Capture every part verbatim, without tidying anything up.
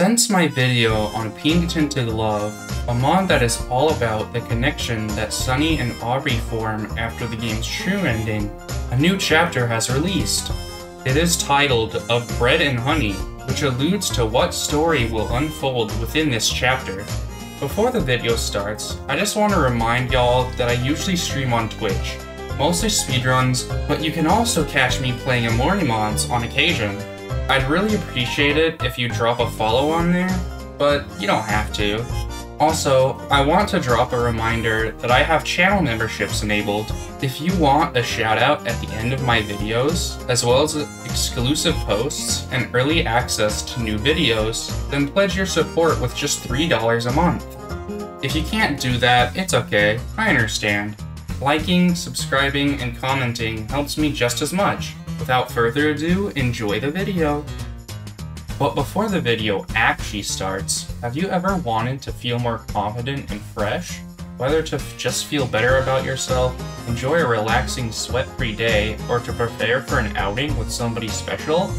Since my video on Pink Tinted Love, a mod that is all about the connection that Sunny and Aubrey form after the game's true ending, a new chapter has released. It is titled Of Bread and Honey, which alludes to what story will unfold within this chapter. Before the video starts, I just want to remind y'all that I usually stream on Twitch, mostly speedruns, but you can also catch me playing Omori mods on occasion. I'd really appreciate it if you drop a follow on there, but you don't have to. Also, I want to drop a reminder that I have channel memberships enabled. If you want a shout out at the end of my videos, as well as exclusive posts and early access to new videos, then pledge your support with just three dollars a month. If you can't do that, it's okay, I understand. Liking, subscribing, and commenting helps me just as much. Without further ado, enjoy the video! But before the video actually starts, have you ever wanted to feel more confident and fresh? Whether to just feel better about yourself, enjoy a relaxing sweat-free day, or to prepare for an outing with somebody special?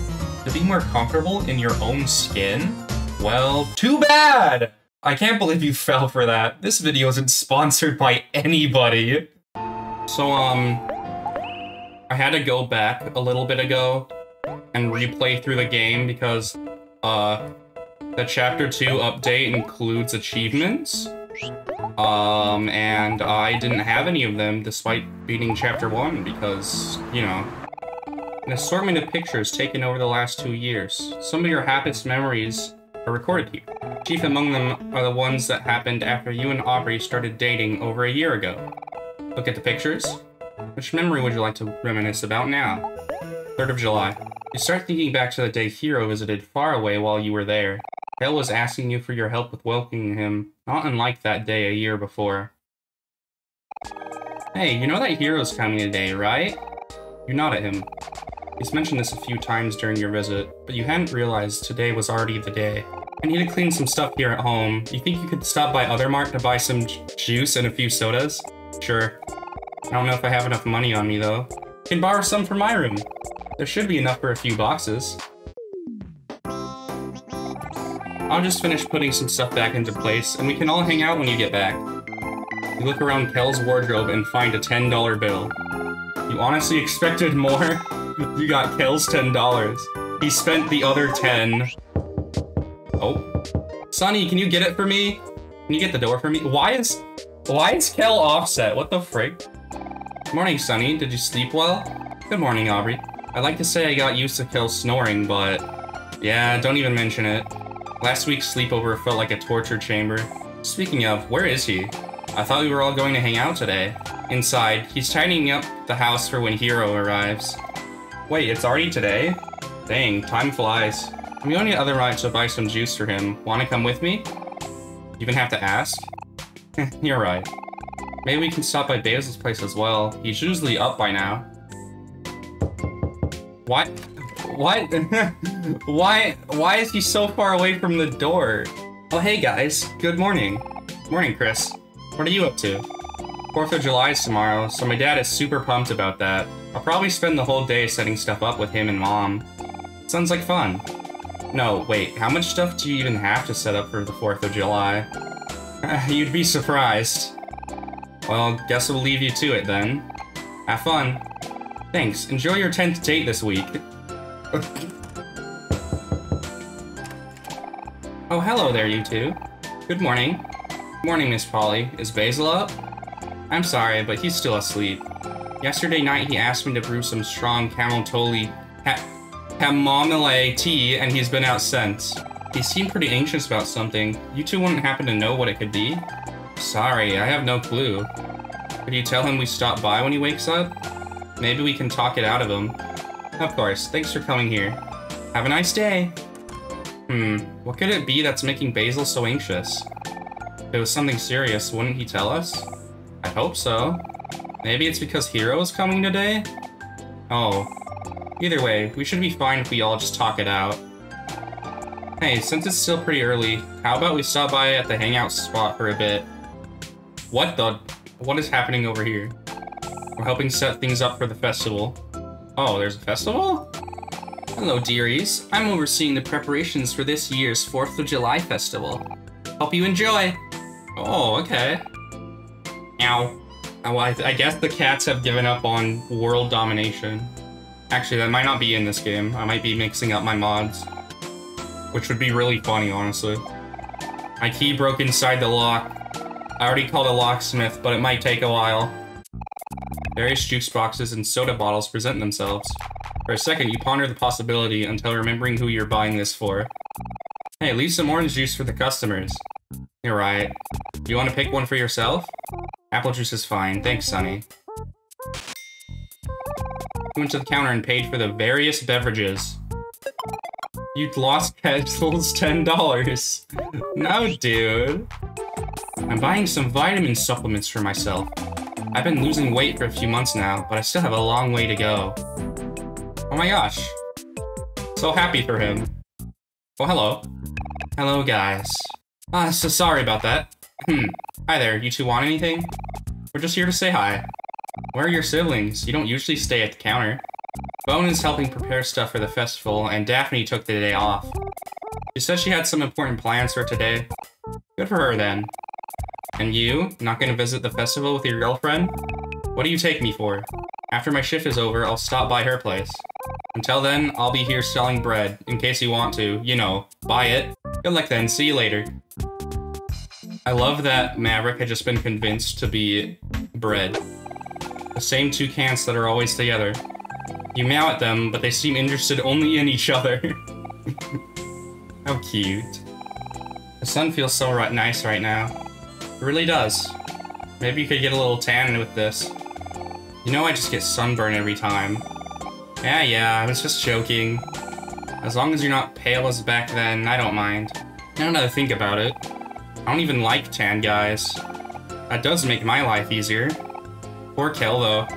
To be more comfortable in your own skin? Well, too bad! I can't believe you fell for that. This video isn't sponsored by anybody. So, um... I had to go back a little bit ago and replay through the game because uh, the Chapter two update includes achievements, um, and I didn't have any of them despite beating Chapter one because, you know, an assortment of pictures taken over the last two years. Some of your happiest memories are recorded here. Chief among them are the ones that happened after you and Aubrey started dating over a year ago. Look at the pictures. Which memory would you like to reminisce about now? third of July. You start thinking back to the day Hero visited far away while you were there. Kel was asking you for your help with welcoming him, not unlike that day a year before. Hey, you know that Hero's coming today, right? You nod at him. He's mentioned this a few times during your visit, but you hadn't realized today was already the day. I need to clean some stuff here at home. You think you could stop by Othermart to buy some juice and a few sodas? Sure. I don't know if I have enough money on me, though. I can borrow some from my room. There should be enough for a few boxes. I'll just finish putting some stuff back into place, and we can all hang out when you get back. You look around Kel's wardrobe and find a ten dollar bill. You honestly expected more? You got Kel's ten dollars. He spent the other ten. Oh. Sunny, can you get it for me? Can you get the door for me? Why is... Why is Kel offset? What the frick? Morning, Sunny. Did you sleep well? Good morning, Aubrey. I'd like to say I got used to Kel's snoring, but... Yeah, don't even mention it. Last week's sleepover felt like a torture chamber. Speaking of, where is he? I thought we were all going to hang out today. Inside, he's tidying up the house for when Hero arrives. Wait, it's already today? Dang, time flies. I'm going to Othermart to buy some juice for him. Want to come with me? You even have to ask? You're right. Maybe we can stop by Basil's place as well. He's usually up by now. What? What? Why? Why is he so far away from the door? Oh, hey guys. Good morning. Morning, Chris. What are you up to? fourth of July is tomorrow, so my dad is super pumped about that. I'll probably spend the whole day setting stuff up with him and Mom. Sounds like fun. No, wait. How much stuff do you even have to set up for the fourth of July? You'd be surprised. Well, guess we'll leave you to it then. Have fun. Thanks. Enjoy your tenth date this week. Oh, hello there, you two. Good morning. Morning, Miss Polly. Is Basil up? I'm sorry, but he's still asleep. Yesterday night, he asked me to brew some strong camomile ha chamomile tea, and he's been out since. He seemed pretty anxious about something. You two wouldn't happen to know what it could be? Sorry, I have no clue. Could you tell him we stopped by when he wakes up? Maybe we can talk it out of him. Of course, thanks for coming here. Have a nice day! Hmm, what could it be that's making Basil so anxious? If it was something serious, wouldn't he tell us? I hope so. Maybe it's because Hero is coming today? Oh. Either way, we should be fine if we all just talk it out. Hey, since it's still pretty early, how about we stop by at the hangout spot for a bit? What the? What is happening over here? We're helping set things up for the festival. Oh, there's a festival? Hello dearies, I'm overseeing the preparations for this year's fourth of July festival. Hope you enjoy! Oh, okay. Ow. Oh, I, I guess the cats have given up on world domination. Actually, that might not be in this game. I might be mixing up my mods. Which would be really funny, honestly. My key broke inside the lock. I already called a locksmith, but it might take a while. Various juice boxes and soda bottles present themselves. For a second, you ponder the possibility until remembering who you're buying this for. Hey, leave some orange juice for the customers. You're right. Do you want to pick one for yourself? Apple juice is fine. Thanks, Sunny. You went to the counter and paid for the various beverages. You'd lost Ketzels ten dollars. No, dude. I'm buying some vitamin supplements for myself. I've been losing weight for a few months now, but I still have a long way to go. Oh my gosh. So happy for him. Oh, hello. Hello, guys. Ah, uh, so sorry about that. Hmm. Hi there, you two want anything? We're just here to say hi. Where are your siblings? You don't usually stay at the counter. Bowen is helping prepare stuff for the festival, and Daphne took the day off. She said she had some important plans for today. Good for her, then. And you? Not gonna visit the festival with your girlfriend? What do you take me for? After my shift is over, I'll stop by her place. Until then, I'll be here selling bread, in case you want to, you know, buy it. Good luck then, see you later. I love that Maverick had just been convinced to be bread. The same two cans that are always together. You meow at them, but they seem interested only in each other. How cute. The sun feels so right nice right now. It really does. Maybe you could get a little tan with this. You know I just get sunburned every time. Yeah, yeah, I was just joking. As long as you're not pale as back then, I don't mind. I don't know how to think about it. I don't even like tan guys. That does make my life easier. Poor Kel, though.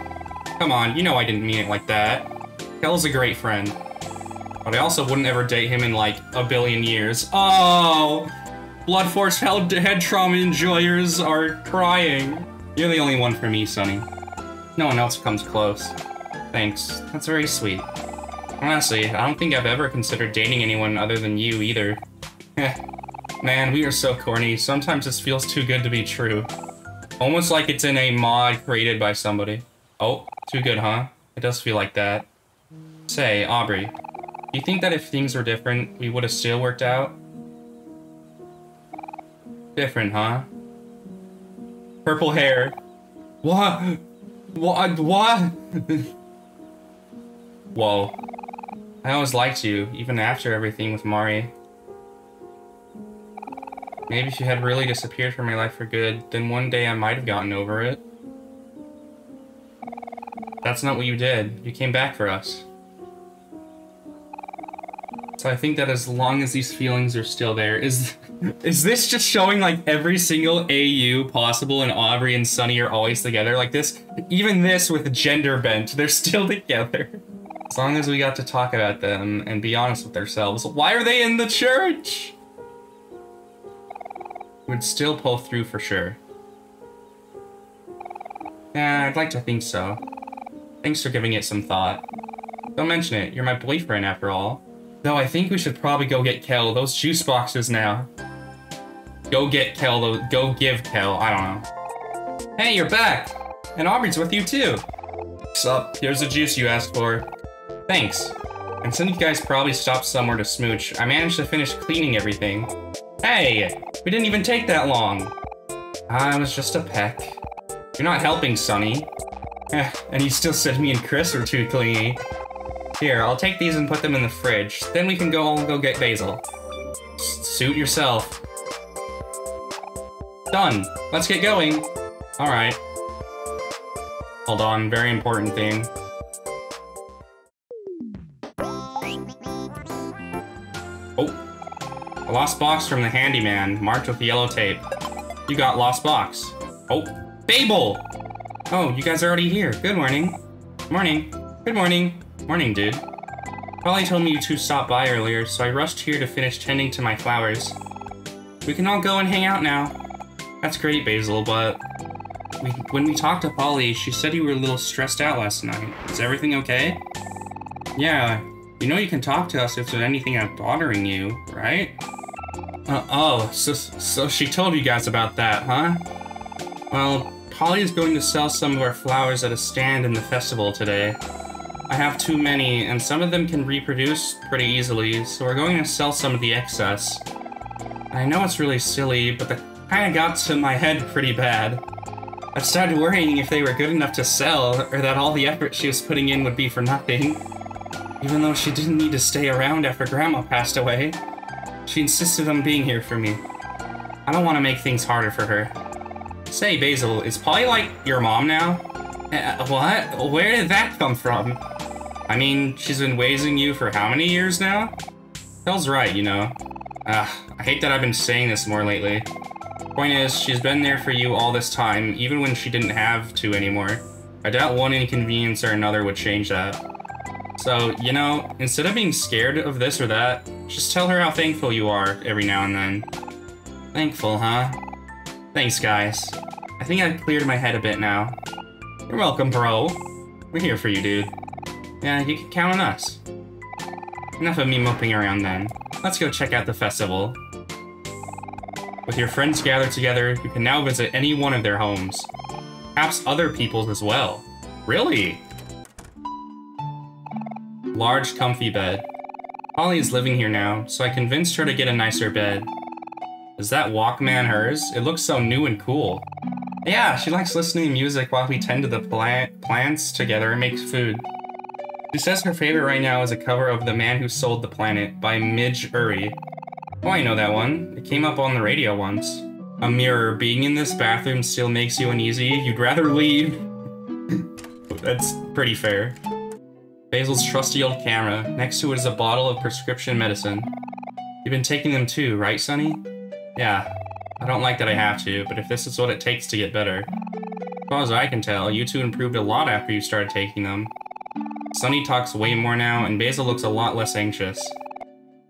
Come on, you know I didn't mean it like that. Kel's a great friend. But I also wouldn't ever date him in, like, a billion years. Oh! Blood Force head trauma enjoyers are crying. You're the only one for me, Sunny. No one else comes close. Thanks. That's very sweet. Honestly, I don't think I've ever considered dating anyone other than you, either. Heh. Man, we are so corny. Sometimes this feels too good to be true. Almost like it's in a mod created by somebody. Oh, too good, huh? It does feel like that. Say, Aubrey, do you think that if things were different, we would have still worked out? Different, huh? Purple hair. What? What? What? Whoa. I always liked you, even after everything with Mari. Maybe if you had really disappeared from my life for good, then one day I might have gotten over it. That's not what you did. You came back for us. So I think that as long as these feelings are still there, is is this just showing like every single A U possible and Aubrey and Sunny are always together like this? Even this with gender bent, they're still together. As long as we got to talk about them and be honest with ourselves, why are they in the church? Would still pull through for sure. Yeah, I'd like to think so. Thanks for giving it some thought. Don't mention it, you're my boyfriend after all. Though I think we should probably go get Kel those juice boxes now. Go get Kel those, go give Kel, I don't know. Hey, you're back! And Aubrey's with you too! Sup, here's the juice you asked for. Thanks. And since you guys probably stopped somewhere to smooch, I managed to finish cleaning everything. Hey! We didn't even take that long! I was just a peck. You're not helping, Sunny. And you still said me and Chris were too clingy. Here, I'll take these and put them in the fridge. Then we can go all go get Basil. Suit yourself. Done! Let's get going! Alright. Hold on, very important thing. A lost box from the handyman, marked with yellow tape. You got lost box. Oh, Babel! Oh, you guys are already here. Good morning. Morning. Good morning. Morning, dude. Polly told me you two stopped by earlier, so I rushed here to finish tending to my flowers. We can all go and hang out now. That's great, Basil, but... We, when we talked to Polly, she said you were a little stressed out last night. Is everything okay? Yeah, You know you can talk to us if there's anything out bothering you, right? Uh, oh, so, so she told you guys about that, huh? Well, Polly is going to sell some of our flowers at a stand in the festival today. I have too many, and some of them can reproduce pretty easily, so we're going to sell some of the excess. I know it's really silly, but that kinda got to my head pretty bad. I started worrying if they were good enough to sell, or that all the effort she was putting in would be for nothing. Even though she didn't need to stay around after Grandma passed away, she insisted on being here for me. I don't want to make things harder for her. Say, Basil, is Polly like your mom now? Uh, what? Where did that come from? I mean, she's been raising you for how many years now? Kel's right, you know. Ugh, I hate that I've been saying this more lately. Point is, she's been there for you all this time, even when she didn't have to anymore. I doubt one inconvenience or another would change that. So, you know, instead of being scared of this or that, just tell her how thankful you are every now and then. Thankful, huh? Thanks, guys. I think I've cleared my head a bit now. You're welcome, bro. We're here for you, dude. Yeah, you can count on us. Enough of me moping around then. Let's go check out the festival. With your friends gathered together, you can now visit any one of their homes. Perhaps other people's as well. Really? Large, comfy bed. Polly is living here now, so I convinced her to get a nicer bed. Is that Walkman hers? It looks so new and cool. Yeah, she likes listening to music while we tend to the plant plants together and makes food. She says her favorite right now is a cover of The Man Who Sold the Planet by Midge Ure. Oh, I know that one. It came up on the radio once. A mirror, being in this bathroom still makes you uneasy. You'd rather leave. That's pretty fair. Basil's trusty old camera. Next to it is a bottle of prescription medicine. You've been taking them too, right, Sunny? Yeah. I don't like that I have to, but if this is what it takes to get better. As far as I can tell, you two improved a lot after you started taking them. Sunny talks way more now, and Basil looks a lot less anxious.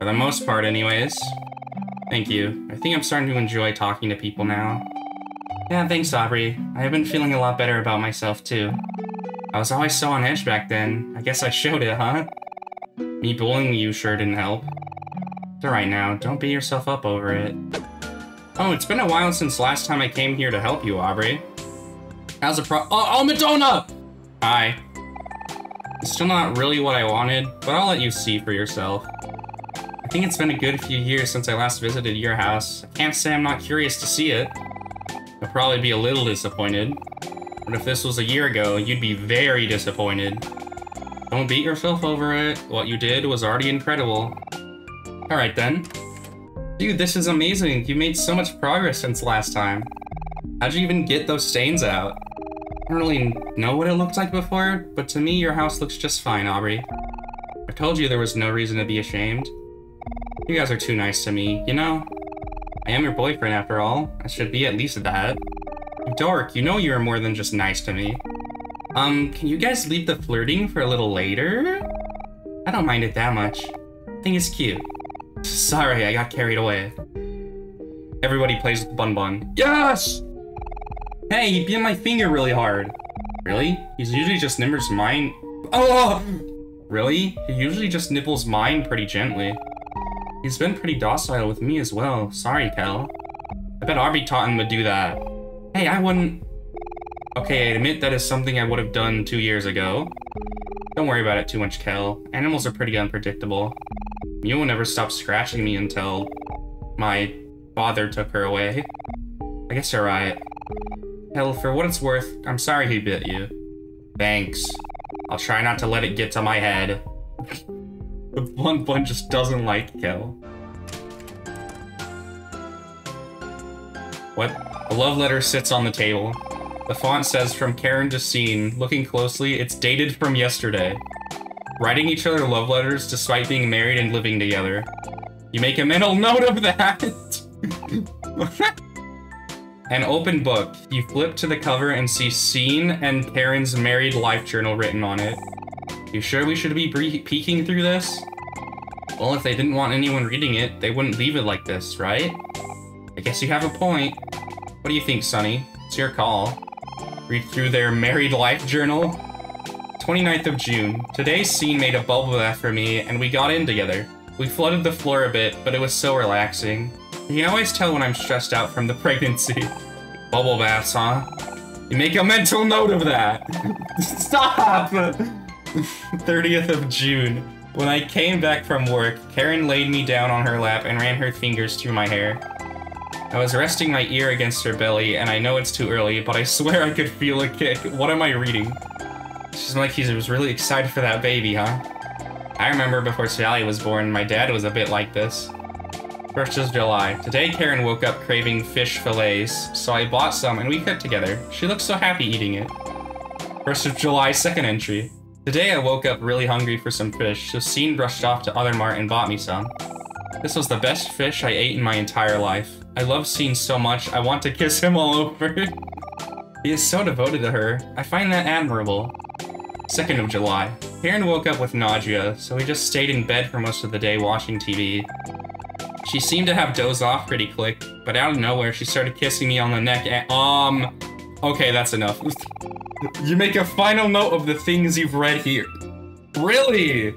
For the most part, anyways. Thank you. I think I'm starting to enjoy talking to people now. Yeah, thanks, Aubrey. I have been feeling a lot better about myself, too. I was always so on edge back then. I guess I showed it, huh? Me bullying you sure didn't help. It's alright now. Don't beat yourself up over it. Oh, it's been a while since last time I came here to help you, Aubrey. How's the pro- Oh, oh Madonna! Hi. It's still not really what I wanted, but I'll let you see for yourself. I think it's been a good few years since I last visited your house. I can't say I'm not curious to see it. I'll probably be a little disappointed. But if this was a year ago, you'd be very disappointed. Don't beat yourself over it. What you did was already incredible. Alright then. Dude, this is amazing. You made so much progress since last time. How'd you even get those stains out? I don't really know what it looked like before, but to me your house looks just fine, Aubrey. I told you there was no reason to be ashamed. You guys are too nice to me, you know? I am your boyfriend after all. I should be at least that. Dork, you know you are more than just nice to me. Um, can you guys leave the flirting for a little later? I don't mind it that much. I think it's cute. Sorry, I got carried away. Everybody plays with Bun Bun. Yes! Hey, he bit my finger really hard. Really? He's usually just nipples mine. Oh! Really? He usually just nipples mine pretty gently. He's been pretty docile with me as well. Sorry, Kel. I bet Aubrey taught him to do that. Hey, I wouldn't... Okay, I admit that is something I would have done two years ago. Don't worry about it too much, Kel. Animals are pretty unpredictable. You will never stop scratching me until... my father took her away. I guess you're right. Kel, for what it's worth, I'm sorry he bit you. Thanks. I'll try not to let it get to my head. The Bun Bun just doesn't like Kel. What? A love letter sits on the table. The font says, from Karen to Scene. Looking closely, it's dated from yesterday. Writing each other love letters despite being married and living together. You make a mental note of that! An open book. You flip to the cover and see Scene and Karen's married life journal written on it. You sure we should be peeking through this? Well, if they didn't want anyone reading it, they wouldn't leave it like this, right? I guess you have a point. What do you think, Sunny? It's your call. Read through their married life journal? twenty-ninth of June. Today's scene made a bubble bath for me, and we got in together. We flooded the floor a bit, but it was so relaxing. You can always tell when I'm stressed out from the pregnancy. Bubble baths, huh? You make a mental note of that! Stop! thirtieth of June. When I came back from work, Karen laid me down on her lap and ran her fingers through my hair. I was resting my ear against her belly, and I know it's too early, but I swear I could feel a kick. What am I reading? She's like, he was really excited for that baby, huh? I remember before Sally was born, my dad was a bit like this. first of July. Today Karen woke up craving fish fillets, so I bought some and we cooked together. She looked so happy eating it. first of July, second entry. Today I woke up really hungry for some fish, so Scene brushed off to Othermart and bought me some. This was the best fish I ate in my entire life. I love Scene so much, I want to kiss him all over. He is so devoted to her. I find that admirable. second of July. Karen woke up with nausea, so we just stayed in bed for most of the day watching T V. She seemed to have dozed off pretty quick, but out of nowhere she started kissing me on the neck and- Um... Okay, that's enough. You make a final note of the things you've read here. Really?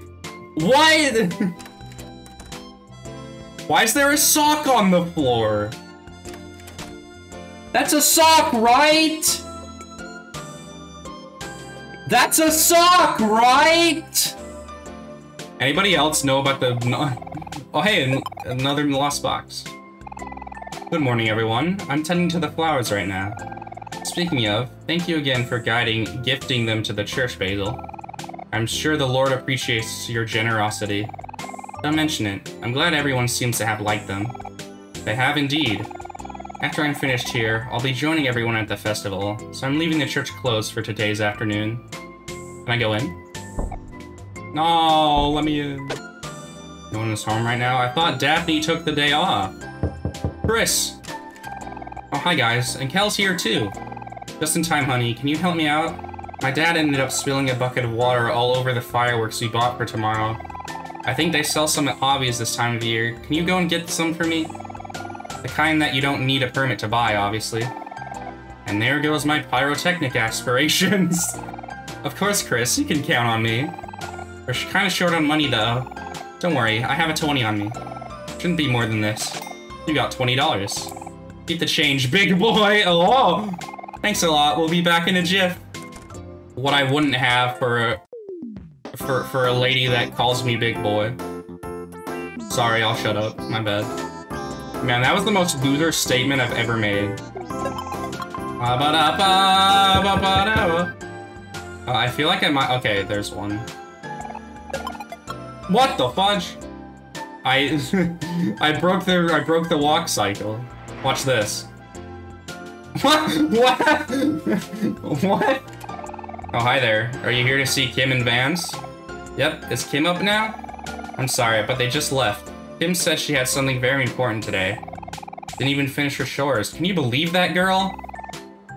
What? Why is there a sock on the floor? That's a sock, right? That's a sock, right? Anybody else know about the... Oh, hey, another lost box. Good morning, everyone. I'm tending to the flowers right now. Speaking of, thank you again for guiding, gifting them to the church, Basil. I'm sure the Lord appreciates your generosity. Don't mention it. I'm glad everyone seems to have liked them. They have indeed. After I'm finished here, I'll be joining everyone at the festival, so I'm leaving the church closed for today's afternoon. Can I go in? No, let me in. No one is home right now. I thought Daphne took the day off. Chris! Oh, hi guys. And Kel's here too. Just in time, honey. Can you help me out? My dad ended up spilling a bucket of water all over the fireworks we bought for tomorrow. I think they sell some at Hobbies this time of the year. Can you go and get some for me? The kind that you don't need a permit to buy, obviously. And there goes my pyrotechnic aspirations. Of course, Chris. You can count on me. We're kind of short on money, though. Don't worry, I have a twenty on me. Shouldn't be more than this. You got twenty dollars. Get the change, big boy! Oh! Thanks a lot, we'll be back in a jiff. What I wouldn't have for a... For, for a lady that calls me big boy. Sorry, I'll shut up. My bad. Man, that was the most loser statement I've ever made. Uh, I feel like I might... Okay, there's one. What the fudge? I I broke the I broke the walk cycle. Watch this. What? What? What? Oh, hi there. Are you here to see Kim and Vance? Yep. Is Kim up now? I'm sorry, but they just left. Kim said she had something very important today. Didn't even finish her chores. Can you believe that, girl?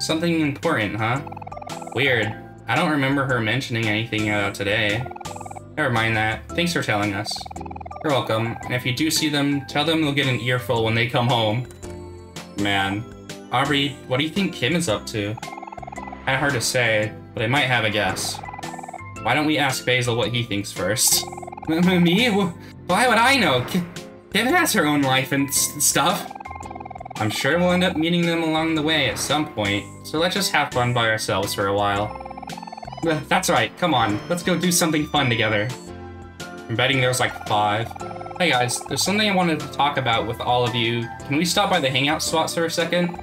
Something important, huh? Weird. I don't remember her mentioning anything uh, today. Never mind that. Thanks for telling us. You're welcome. And if you do see them, tell them they'll get an earful when they come home. Man. Aubrey, what do you think Kim is up to? Kinda hard to say, but I might have a guess. Why don't we ask Basil what he thinks first? Me? Why would I know? Kim has her own life and stuff. I'm sure we'll end up meeting them along the way at some point, so let's just have fun by ourselves for a while. That's right, come on, let's go do something fun together. I'm betting there's like five. Hey guys, there's something I wanted to talk about with all of you. Can we stop by the hangout spot for a second?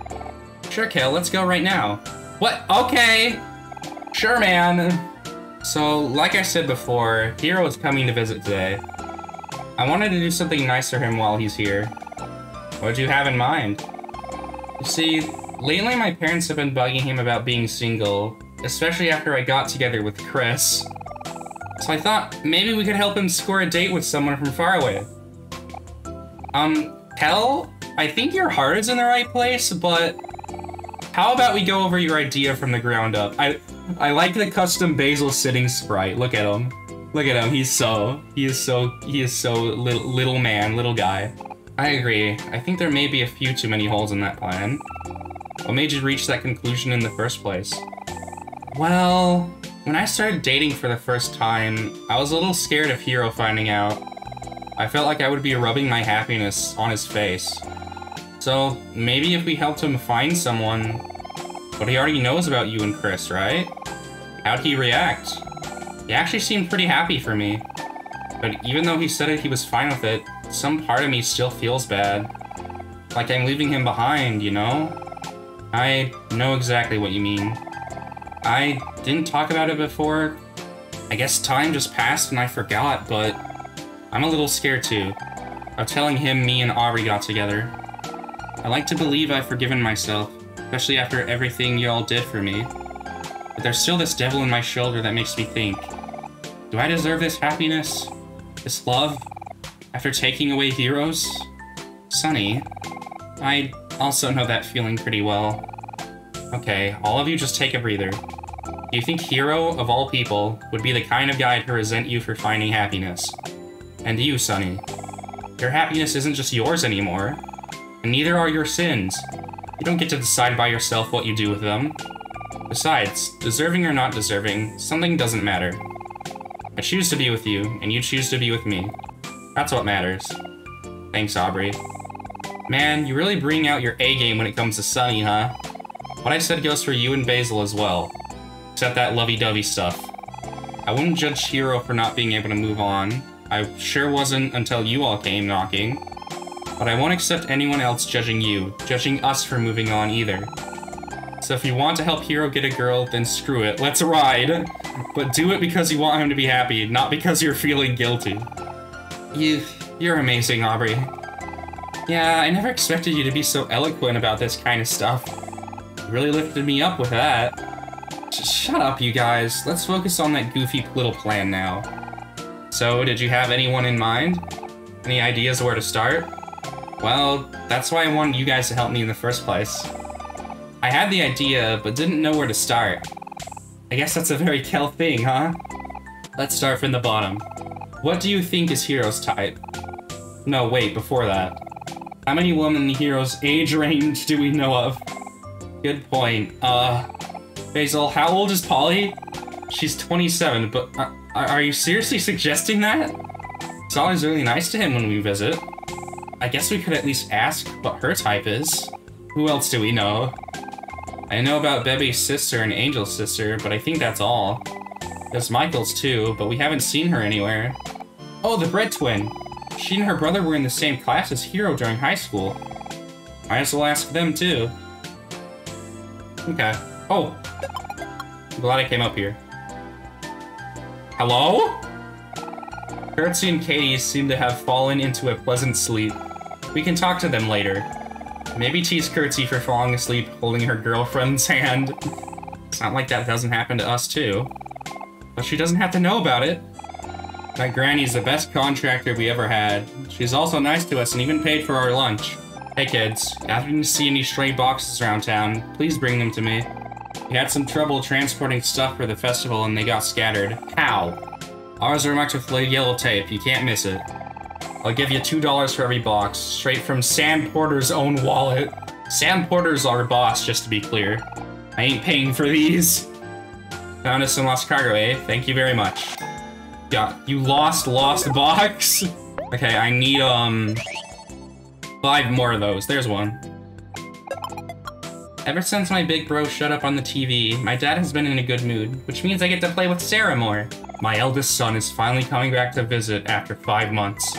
Sure, Kel, let's go right now. What? Okay! Sure, man! So, like I said before, Hero is coming to visit today. I wanted to do something nice for him while he's here. What do you have in mind? You see, lately my parents have been bugging him about being single. Especially after I got together with Chris. So I thought maybe we could help him score a date with someone from far away. Um, Kel, I think your heart is in the right place, but how about we go over your idea from the ground up? I I like the custom Basil sitting sprite. Look at him. Look at him. He's so, he is so, he is so little, little man, little guy. I agree. I think there may be a few too many holes in that plan. What made you reach that conclusion in the first place? Well, When I started dating for the first time, I was a little scared of Hero finding out. I felt like I would be rubbing my happiness on his face. So maybe if we helped him find someone, but he already knows about you and Chris, right? How'd he react? He actually seemed pretty happy for me. But even though he said it, he was fine with it, some part of me still feels bad. Like I'm leaving him behind, you know? I know exactly what you mean. I didn't talk about it before. I guess time just passed and I forgot, but I'm a little scared too of telling him me and Aubrey got together. I like to believe I've forgiven myself, especially after everything y'all did for me. But there's still this devil in my shoulder that makes me think, do I deserve this happiness? This love? After taking away heroes? Sunny, I also know that feeling pretty well. Okay, all of you just take a breather. Do you think Hero, of all people, would be the kind of guy to resent you for finding happiness? And you, Sunny. Your happiness isn't just yours anymore. And neither are your sins. You don't get to decide by yourself what you do with them. Besides, deserving or not deserving, something doesn't matter. I choose to be with you, and you choose to be with me. That's what matters. Thanks, Aubrey. Man, you really bring out your A-game when it comes to Sunny, huh? What I said goes for you and Basil as well. Except that lovey-dovey stuff. I wouldn't judge Hero for not being able to move on. I sure wasn't until you all came knocking. But I won't accept anyone else judging you, judging us for moving on either. So if you want to help Hero get a girl, then screw it. Let's ride! But do it because you want him to be happy, not because you're feeling guilty. You, you're amazing, Aubrey. Yeah, I never expected you to be so eloquent about this kind of stuff. You really lifted me up with that. Just shut up, you guys. Let's focus on that goofy little plan now. So, did you have anyone in mind? Any ideas where to start? Well, that's why I wanted you guys to help me in the first place. I had the idea, but didn't know where to start. I guess that's a very Kel thing, huh? Let's start from the bottom. What do you think is Hero's type? No, wait, before that. How many women in Hero's age range do we know of? Good point. Uh, Basil, how old is Polly? She's twenty-seven, but are, are you seriously suggesting that? It's always really nice to him when we visit. I guess we could at least ask what her type is. Who else do we know? I know about Bebe's sister and Angel's sister, but I think that's all. There's Michael's too, but we haven't seen her anywhere. Oh, the Bread twin! She and her brother were in the same class as Hero during high school. Might as well ask them too. Okay. Oh! I'm glad I came up here. Hello? Kurtsy and Katie seem to have fallen into a pleasant sleep. We can talk to them later. Maybe tease Kurtsy for falling asleep holding her girlfriend's hand. It's not like that doesn't happen to us too. But she doesn't have to know about it. My granny's the best contractor we ever had. She's also nice to us and even paid for our lunch. Hey kids, after you see any stray boxes around town, please bring them to me. We had some trouble transporting stuff for the festival and they got scattered. How? Ours are marked with yellow tape, you can't miss it. I'll give you two dollars for every box, straight from Sam Porter's own wallet. Sam Porter's our boss, just to be clear. I ain't paying for these. Found us some lost cargo, eh? Thank you very much. Yeah, you lost lost box? Okay, I need, um... five more of those. There's one. Ever since my big bro shut up on the T V, my dad has been in a good mood, which means I get to play with Sarah more. My eldest son is finally coming back to visit after five months.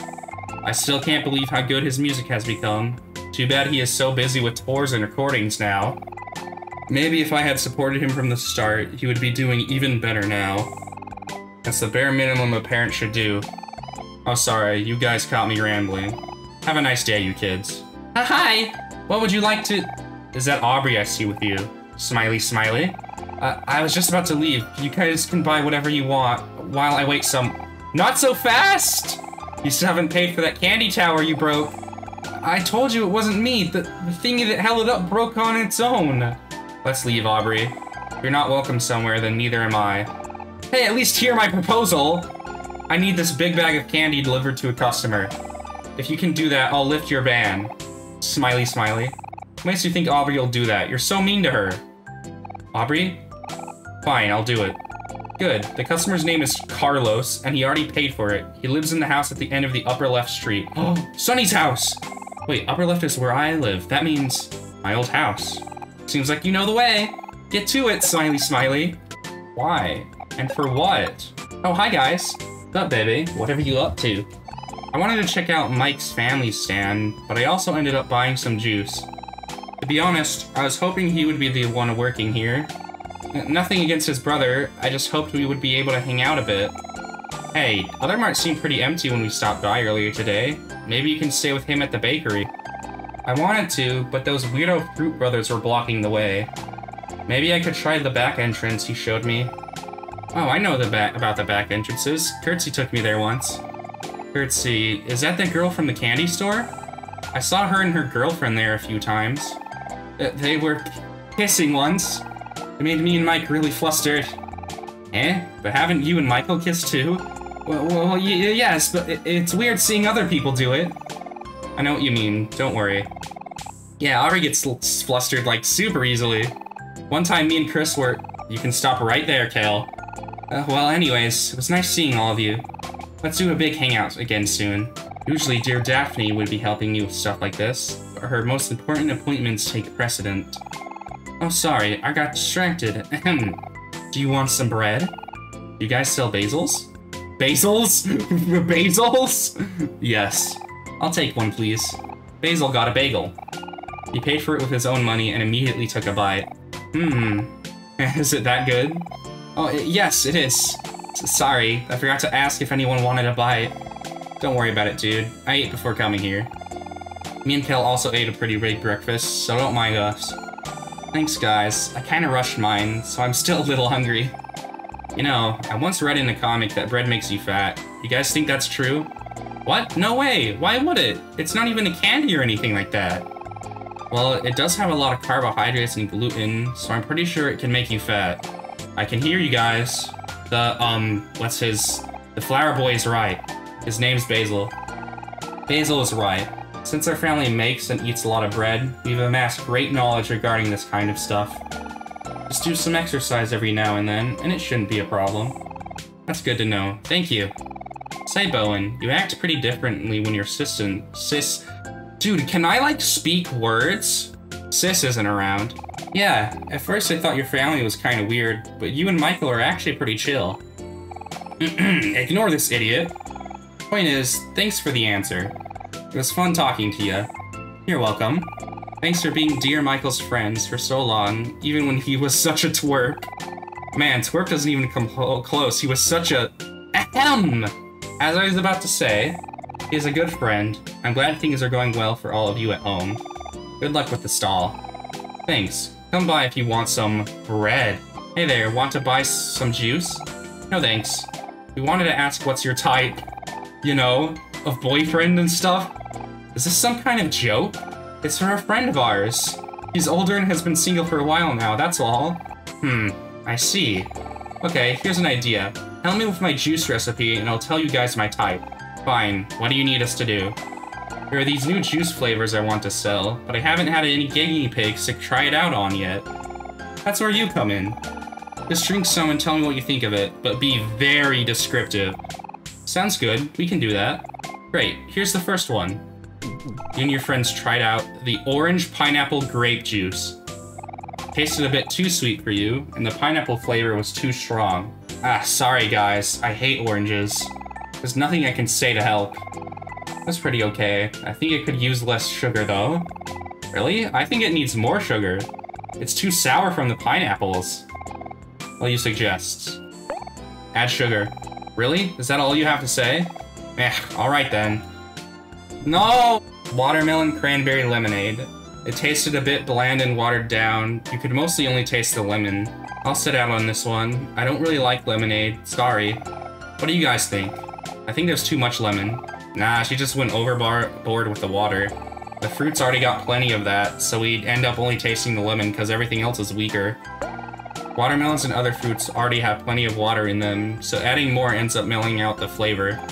I still can't believe how good his music has become. Too bad he is so busy with tours and recordings now. Maybe if I had supported him from the start, he would be doing even better now. That's the bare minimum a parent should do. Oh, sorry, you guys caught me rambling. Have a nice day, you kids. Hi! What would you like to... Is that Aubrey I see with you? Smiley, smiley. Uh, I was just about to leave. You guys can buy whatever you want while I wait some... Not so fast! You still haven't paid for that candy tower you broke. I told you it wasn't me. The, the thingy that held it up broke on its own. Let's leave, Aubrey. If you're not welcome somewhere, then neither am I. Hey, at least hear my proposal! I need this big bag of candy delivered to a customer. If you can do that, I'll lift your ban. Smiley, smiley. What makes you think Aubrey will do that? You're so mean to her. Aubrey? Fine, I'll do it. Good. The customer's name is Carlos, and he already paid for it. He lives in the house at the end of the upper left street. Oh, Sunny's house! Wait, upper left is where I live. That means my old house. Seems like you know the way. Get to it, smiley smiley. Why? And for what? Oh, hi guys. What's up, baby? Whatever you up to? I wanted to check out Mike's family stand, but I also ended up buying some juice. To be honest, I was hoping he would be the one working here. Nothing against his brother, I just hoped we would be able to hang out a bit. Hey, Othermart seemed pretty empty when we stopped by earlier today. Maybe you can stay with him at the bakery. I wanted to, but those weirdo Fruit Brothers were blocking the way. Maybe I could try the back entrance he showed me. Oh, I know the ba- about the back entrances. Kurtsy took me there once. Kurtsy, is that the girl from the candy store? I saw her and her girlfriend there a few times. They were kissing once. It made me and Mike really flustered. Eh? But haven't you and Michael kissed too? Well, well y yes, but it's weird seeing other people do it. I know what you mean, don't worry. Yeah, Aubrey gets flustered like super easily. One time me and Chris were... You can stop right there, Kel. Uh, well, anyways, it was nice seeing all of you. Let's do a big hangout again soon. Usually dear Daphne would be helping you with stuff like this, but her most important appointments take precedent. Oh, sorry, I got distracted. Ahem. Do you want some bread? Do you guys sell basils? Basils? Basils? Yes. I'll take one, please. Basil got a bagel. He paid for it with his own money and immediately took a bite. Hmm. Is it that good? Oh, it, yes, it is. S sorry, I forgot to ask if anyone wanted a bite. Don't worry about it, dude. I ate before coming here. Me and Kel also ate a pretty big breakfast, so don't mind us. Thanks, guys. I kinda rushed mine, so I'm still a little hungry. You know, I once read in a comic that bread makes you fat. You guys think that's true? What? No way! Why would it? It's not even a candy or anything like that. Well, it does have a lot of carbohydrates and gluten, so I'm pretty sure it can make you fat. I can hear you guys. The, um, what's his... The flower boy is right. His name's Basil. Basil is right. Since our family makes and eats a lot of bread, we've amassed great knowledge regarding this kind of stuff. Just do some exercise every now and then, and it shouldn't be a problem. That's good to know. Thank you. Say, Bowen, you act pretty differently when your sis and sis... Dude, can I, like, speak words? Sis isn't around. Yeah, at first I thought your family was kind of weird, but you and Michael are actually pretty chill. Ignore this idiot. Point is, thanks for the answer. It was fun talking to you. You're welcome. Thanks for being dear Michael's friends for so long, even when he was such a twerp. Man, twerp doesn't even come close. He was such a... Ahem! As I was about to say, he is a good friend. I'm glad things are going well for all of you at home. Good luck with the stall. Thanks. Come by if you want some bread. Hey there, want to buy some juice? No thanks. We wanted to ask what's your type, you know, of boyfriend and stuff. Is this some kind of joke? It's for a friend of ours. He's older and has been single for a while now, that's all. Hmm, I see. Okay, here's an idea. Help me with my juice recipe and I'll tell you guys my type. Fine, what do you need us to do? There are these new juice flavors I want to sell, but I haven't had any guinea pigs to try it out on yet. That's where you come in. Just drink some and tell me what you think of it, but be very descriptive. Sounds good, we can do that. Great, here's the first one. You and your friends tried out the orange pineapple grape juice. Tasted a bit too sweet for you, and the pineapple flavor was too strong. Ah, sorry guys, I hate oranges. There's nothing I can say to help. That's pretty okay. I think it could use less sugar though. Really? I think it needs more sugar. It's too sour from the pineapples. What do you suggest? Add sugar. Really? Is that all you have to say? Eh, alright then. No! Watermelon cranberry lemonade. It tasted a bit bland and watered down. You could mostly only taste the lemon. I'll sit out on this one. I don't really like lemonade, sorry. What do you guys think? I think there's too much lemon. Nah, she just went overboard with the water. The fruit's already got plenty of that, so we'd end up only tasting the lemon because everything else is weaker. Watermelons and other fruits already have plenty of water in them, so adding more ends up milling out the flavor.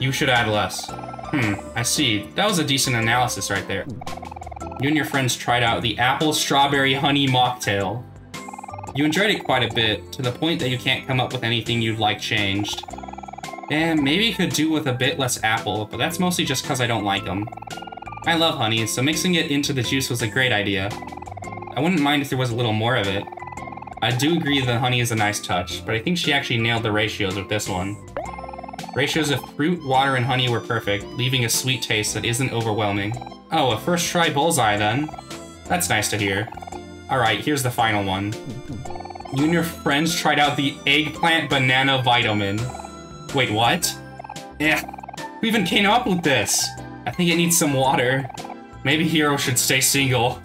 You should add less. Hmm, I see. That was a decent analysis right there. You and your friends tried out the apple strawberry honey mocktail. You enjoyed it quite a bit, to the point that you can't come up with anything you'd like changed. And maybe could do with a bit less apple, but that's mostly just because I don't like them. I love honey, so mixing it into the juice was a great idea. I wouldn't mind if there was a little more of it. I do agree that honey is a nice touch, but I think she actually nailed the ratios with this one. Ratios of fruit, water, and honey were perfect, leaving a sweet taste that isn't overwhelming. Oh, a first try bullseye then. That's nice to hear. Alright, here's the final one. You and your friends tried out the eggplant banana vitamin. Wait, what? Eh, who even came up with this? I think it needs some water. Maybe Hero should stay single.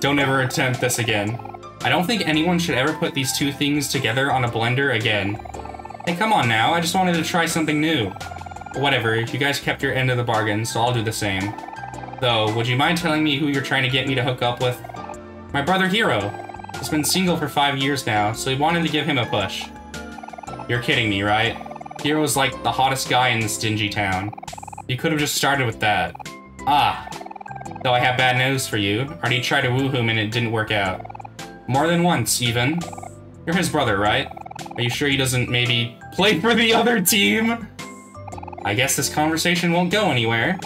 Don't ever attempt this again. I don't think anyone should ever put these two things together on a blender again. Hey, come on now, I just wanted to try something new. Whatever, you guys kept your end of the bargain, so I'll do the same. Though, would you mind telling me who you're trying to get me to hook up with? My brother Hero. He's been single for five years now, so he wanted to give him a push. You're kidding me, right? Hero's like the hottest guy in this dingy town. You could've just started with that. Ah. Though I have bad news for you. Already tried to woo him and it didn't work out. More than once, even. You're his brother, right? Are you sure he doesn't maybe play for the other team? I guess this conversation won't go anywhere.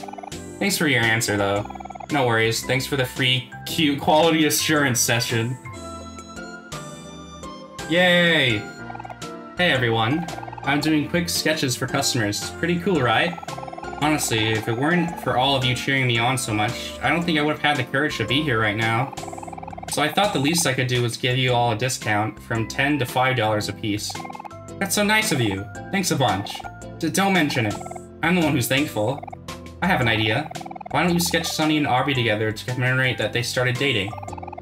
Thanks for your answer, though. No worries. Thanks for the free, cute quality assurance session. Yay! Hey, everyone. I'm doing quick sketches for customers. It's pretty cool, right? Honestly, if it weren't for all of you cheering me on so much, I don't think I would have had the courage to be here right now. So I thought the least I could do was give you all a discount from ten to five dollars a piece. That's so nice of you. Thanks a bunch. D- don't mention it. I'm the one who's thankful. I have an idea. Why don't you sketch Sunny and Aubrey together to commemorate that they started dating?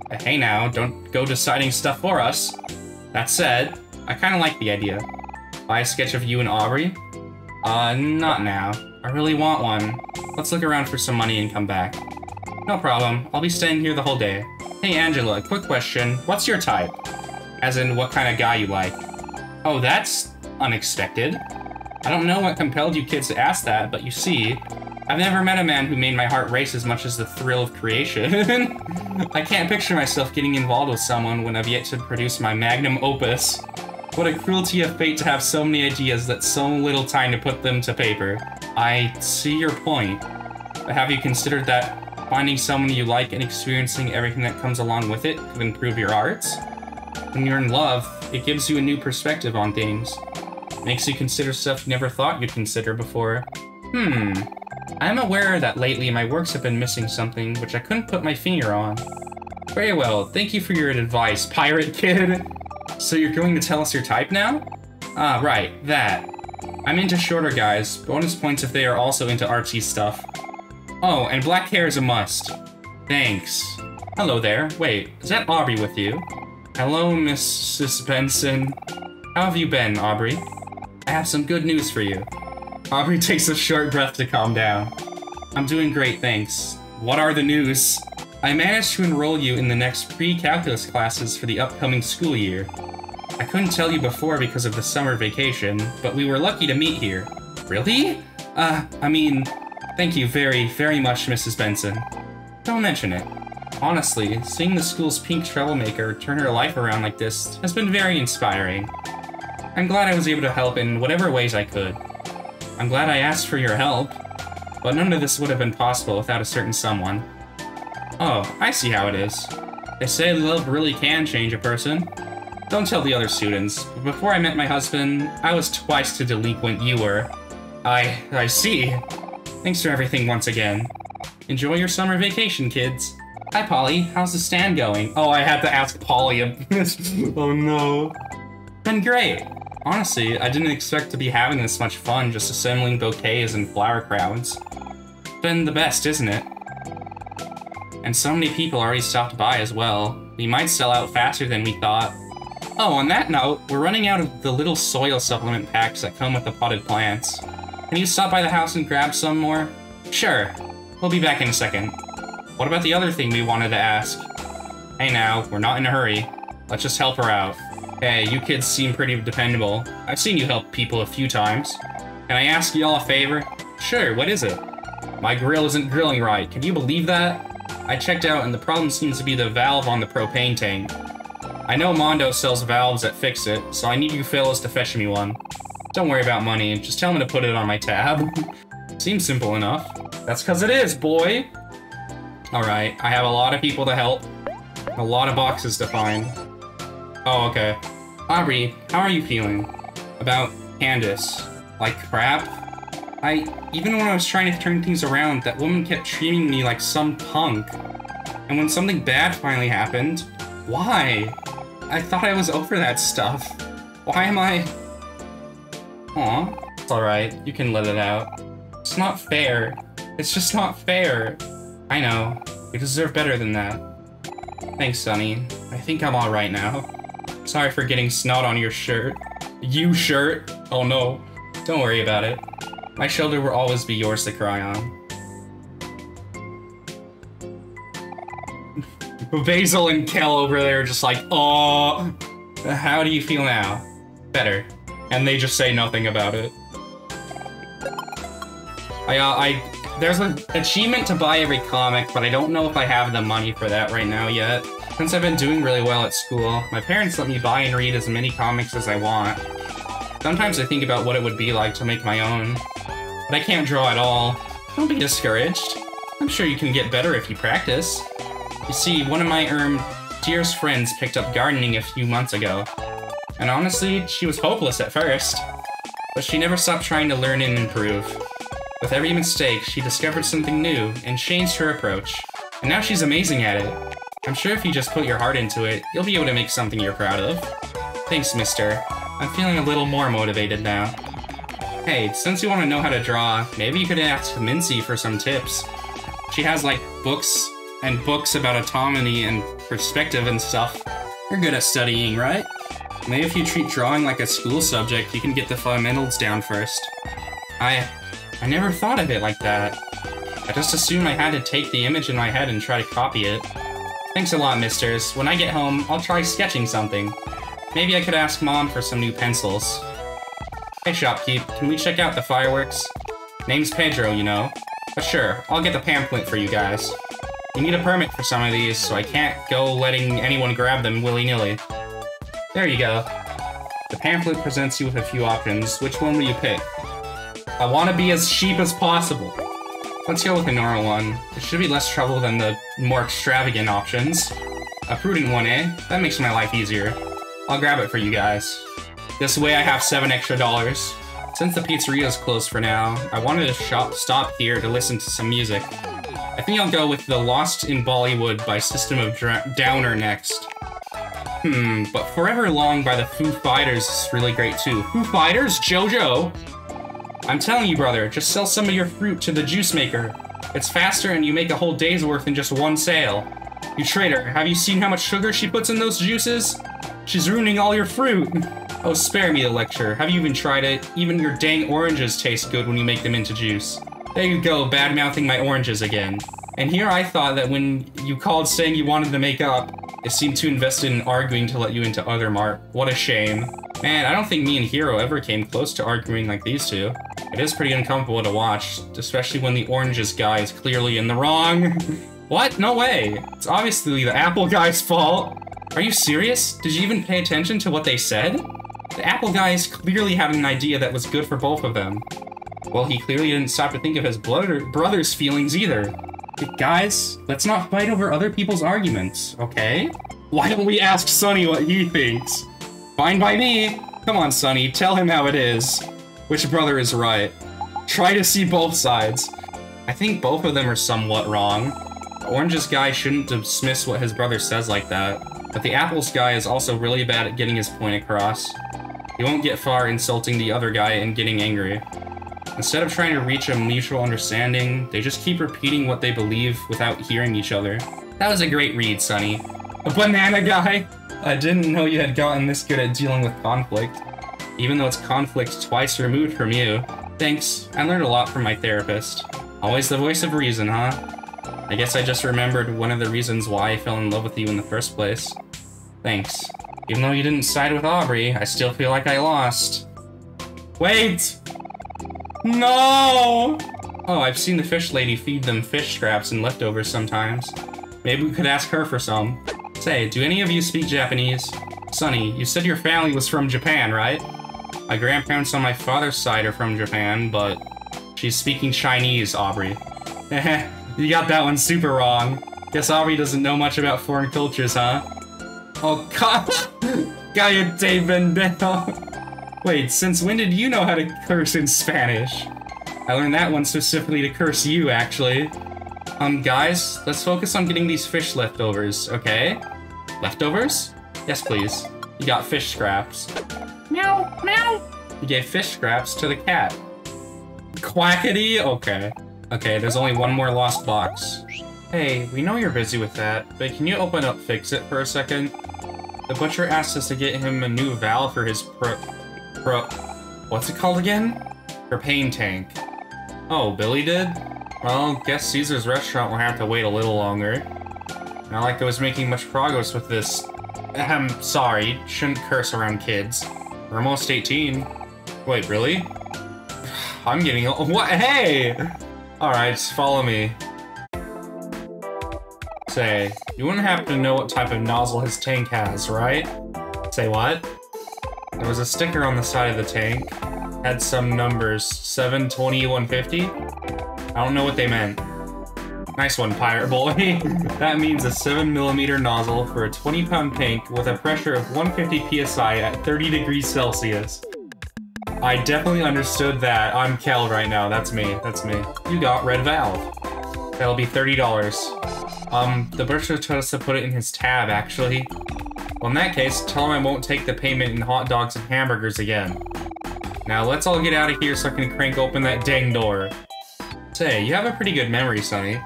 But hey now, don't go deciding stuff for us. That said, I kind of like the idea. Buy a sketch of you and Aubrey? Uh, not now. I really want one. Let's look around for some money and come back. No problem. I'll be staying here the whole day. Hey Angela, quick question. What's your type? As in, what kind of guy you like? Oh, that's unexpected. I don't know what compelled you kids to ask that, but you see, I've never met a man who made my heart race as much as the thrill of creation. I can't picture myself getting involved with someone when I've yet to produce my magnum opus. What a cruelty of fate to have so many ideas that so little time to put them to paper. I see your point. But have you considered that finding someone you like and experiencing everything that comes along with it could improve your arts? When you're in love, it gives you a new perspective on things. It makes you consider stuff you never thought you'd consider before. Hmm. I'm aware that lately my works have been missing something which I couldn't put my finger on. Very well, thank you for your advice, pirate kid. So you're going to tell us your type now? Ah, right, that. I'm into shorter guys, bonus points if they are also into artsy stuff. Oh, and black hair is a must. Thanks. Hello there, wait, is that Aubrey with you? Hello, Missus Benson. How have you been, Aubrey? I have some good news for you. Aubrey takes a short breath to calm down. I'm doing great, thanks. What are the news? I managed to enroll you in the next pre-calculus classes for the upcoming school year. I couldn't tell you before because of the summer vacation, but we were lucky to meet here. Really? Uh, I mean, thank you very, very much, Missus Benson. Don't mention it. Honestly, seeing the school's pink troublemaker turn her life around like this has been very inspiring. I'm glad I was able to help in whatever ways I could. I'm glad I asked for your help, but none of this would have been possible without a certain someone. Oh, I see how it is. They say love really can change a person. Don't tell the other students, but before I met my husband, I was twice the delinquent you were. I... I see. Thanks for everything once again. Enjoy your summer vacation, kids. Hi, Polly. How's the stand going? Oh, I had to ask Polly if this... Oh, no. Been great. Honestly, I didn't expect to be having this much fun just assembling bouquets and flower crowds. It's been the best, isn't it? And so many people already stopped by as well. We might sell out faster than we thought. Oh, on that note, we're running out of the little soil supplement packs that come with the potted plants. Can you stop by the house and grab some more? Sure. We'll be back in a second. What about the other thing we wanted to ask? Hey now, we're not in a hurry. Let's just help her out. Hey, you kids seem pretty dependable. I've seen you help people a few times. Can I ask y'all a favor? Sure, what is it? My grill isn't grilling right. Can you believe that? I checked out and the problem seems to be the valve on the propane tank. I know Mondo sells valves at Fix It, so I need you fellas to fetch me one. Don't worry about money, just tell him to put it on my tab. Seems simple enough. That's cause it is, boy! Alright, I have a lot of people to help. A lot of boxes to find. Oh, okay. Aubrey, how are you feeling? About Candace. Like crap? I... Even when I was trying to turn things around, that woman kept treating me like some punk. And when something bad finally happened... Why? I thought I was over that stuff. Why am I... Aw. It's alright. You can let it out. It's not fair. It's just not fair. I know. We deserve better than that. Thanks, Sunny. I think I'm alright now. Sorry for getting snot on your shirt. You shirt? Oh no. Don't worry about it. My shoulder will always be yours to cry on. Basil and Kel over there are just like, oh, how do you feel now? Better. And they just say nothing about it. I, uh, I, there's an achievement to buy every comic, but I don't know if I have the money for that right now yet. Since I've been doing really well at school, my parents let me buy and read as many comics as I want. Sometimes I think about what it would be like to make my own. But I can't draw at all. Don't be discouraged. I'm sure you can get better if you practice. You see, one of my um, dearest friends picked up gardening a few months ago. And honestly, she was hopeless at first. But she never stopped trying to learn and improve. With every mistake, she discovered something new and changed her approach. And now she's amazing at it. I'm sure if you just put your heart into it, you'll be able to make something you're proud of. Thanks, mister. I'm feeling a little more motivated now. Hey, since you want to know how to draw, maybe you could ask Mincy for some tips. She has, like, books and books about autonomy and perspective and stuff. You're good at studying, right? Maybe if you treat drawing like a school subject, you can get the fundamentals down first. I... I never thought of it like that. I just assumed I had to take the image in my head and try to copy it. Thanks a lot, misters. When I get home, I'll try sketching something. Maybe I could ask Mom for some new pencils. Hey, shopkeep, can we check out the fireworks? Name's Pedro, you know. But sure, I'll get the pamphlet for you guys. You need a permit for some of these, so I can't go letting anyone grab them willy-nilly. There you go. The pamphlet presents you with a few options. Which one will you pick? I want to be as cheap as possible. Let's go with the normal one. It should be less trouble than the more extravagant options. A prudent one, eh? That makes my life easier. I'll grab it for you guys. This way I have seven extra dollars. Since the pizzeria is closed for now, I wanted to shop, stop here to listen to some music. I think I'll go with the Lost in Bollywood by System of Downer next. Hmm, but Forever Long by the Foo Fighters is really great too. Foo Fighters? JoJo? I'm telling you, brother, just sell some of your fruit to the juice maker. It's faster and you make a whole day's worth in just one sale. You traitor, have you seen how much sugar she puts in those juices? She's ruining all your fruit! Oh, spare me the lecture. Have you even tried it? Even your dang oranges taste good when you make them into juice. There you go, bad-mouthing my oranges again. And here I thought that when you called saying you wanted to make up, it seemed too invested in arguing to let you into Othermart. What a shame. Man, I don't think me and Hero ever came close to arguing like these two. It is pretty uncomfortable to watch, especially when the oranges guy is clearly in the wrong. What? No way! It's obviously the apple guy's fault. Are you serious? Did you even pay attention to what they said? The apple guys clearly had an idea that was good for both of them. Well, he clearly didn't stop to think of his brother's feelings either. But guys, let's not fight over other people's arguments, okay? Why don't we ask Sunny what he thinks? Fine by me! Come on, Sunny, tell him how it is. Which brother is right? Try to see both sides. I think both of them are somewhat wrong. The oranges guy shouldn't dismiss what his brother says like that. But the apples guy is also really bad at getting his point across. He won't get far insulting the other guy and getting angry. Instead of trying to reach a mutual understanding, they just keep repeating what they believe without hearing each other. That was a great read, Sunny. A banana guy! I didn't know you had gotten this good at dealing with conflict. Even though it's conflict twice removed from you. Thanks, I learned a lot from my therapist. Always the voice of reason, huh? I guess I just remembered one of the reasons why I fell in love with you in the first place. Thanks. Even though you didn't side with Aubrey, I still feel like I lost. Wait! No! Oh, I've seen the fish lady feed them fish scraps and leftovers sometimes. Maybe we could ask her for some. Say, do any of you speak Japanese? Sunny, you said your family was from Japan, right? My grandparents on my father's side are from Japan, but she's speaking Chinese, Aubrey. Heh, you got that one super wrong. Guess Aubrey doesn't know much about foreign cultures, huh? Oh, God! Cállate, pendejo! Wait, since when did you know how to curse in Spanish? I learned that one specifically to curse you, actually. Um, guys, let's focus on getting these fish leftovers, okay? Leftovers? Yes, please. You got fish scraps. Meow, meow! You gave fish scraps to the cat. Quackity? Okay. Okay, there's only one more lost box. Hey, we know you're busy with that, but can you open up Fix-It for a second? The butcher asked us to get him a new valve for his pro... pro... what's it called again? Propane tank. Oh, Billy did? Well, guess Caesar's restaurant will have to wait a little longer. Not like I was making much progress with this. Ahem, sorry, shouldn't curse around kids. We're almost eighteen. Wait, really? I'm getting old. What? Hey! Alright, follow me. Say, you wouldn't happen to know what type of nozzle his tank has, right? Say what? There was a sticker on the side of the tank. Had some numbers. seven, twenty, one fifty? I don't know what they meant. Nice one, Pirate Boy. That means a seven millimeter nozzle for a twenty pound tank with a pressure of one hundred fifty P S I at thirty degrees Celsius. I definitely understood that. I'm Kel right now. That's me. That's me. You got red valve. That'll be thirty dollars. Um, the butcher told us to put it in his tab, actually. Well, in that case, tell him I won't take the payment in hot dogs and hamburgers again. Now let's all get out of here so I can crank open that dang door. Say, you have a pretty good memory, Sonny.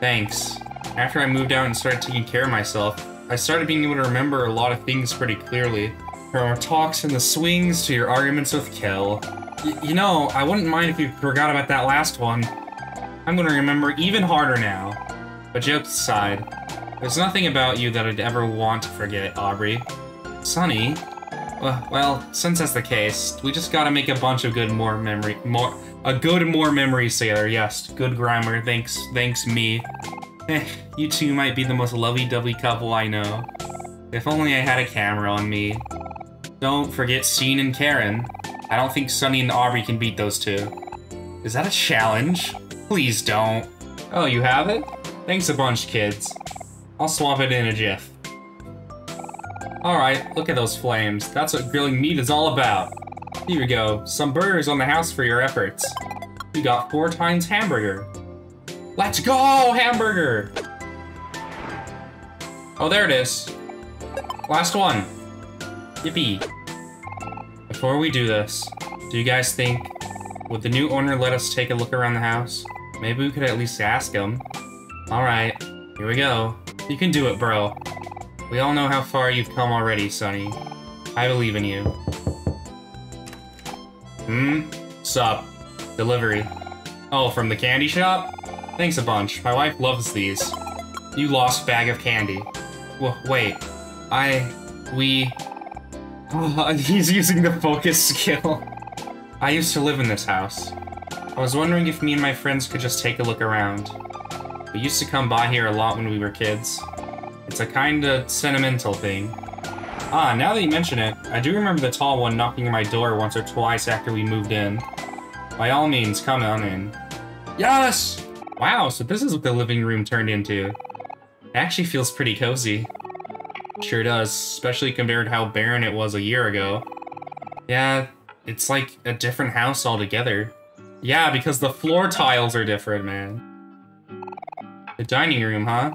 Thanks. After I moved out and started taking care of myself, I started being able to remember a lot of things pretty clearly. From our talks and the swings to your arguments with Kel. Y you know, I wouldn't mind if you forgot about that last one. I'm gonna remember even harder now. But jokes aside, there's nothing about you that I'd ever want to forget, Aubrey. Sonny? Well, since that's the case, we just gotta make a bunch of good more memory- more- a good more memories together, yes. Good grammar, thanks- thanks me. Eh, you two might be the most lovey-dovey couple I know. If only I had a camera on me. Don't forget Sean and Karen. I don't think Sunny and Aubrey can beat those two. Is that a challenge? Please don't. Oh, you have it? Thanks a bunch, kids. I'll swap it in a jiff. Alright, look at those flames. That's what grilling meat is all about. Here we go. Some burgers on the house for your efforts. You got four times hamburger. Let's go, hamburger! Oh, there it is. Last one. Yippee. Before we do this, do you guys think, would the new owner let us take a look around the house? Maybe we could at least ask him. Alright, here we go. You can do it, bro. We all know how far you've come already, Sonny. I believe in you. Hmm? Sup? Delivery. Oh, from the candy shop? Thanks a bunch. My wife loves these. You lost bag of candy. W wait. I... we... Oh, he's using the focus skill. I used to live in this house. I was wondering if me and my friends could just take a look around. We used to come by here a lot when we were kids. It's a kinda sentimental thing. Ah, now that you mention it, I do remember the tall one knocking on my door once or twice after we moved in. By all means, come on in. Yes! Wow, so this is what the living room turned into. It actually feels pretty cozy. Sure does, especially compared to how barren it was a year ago. Yeah, it's like a different house altogether. Yeah, because the floor tiles are different, man. The dining room, huh?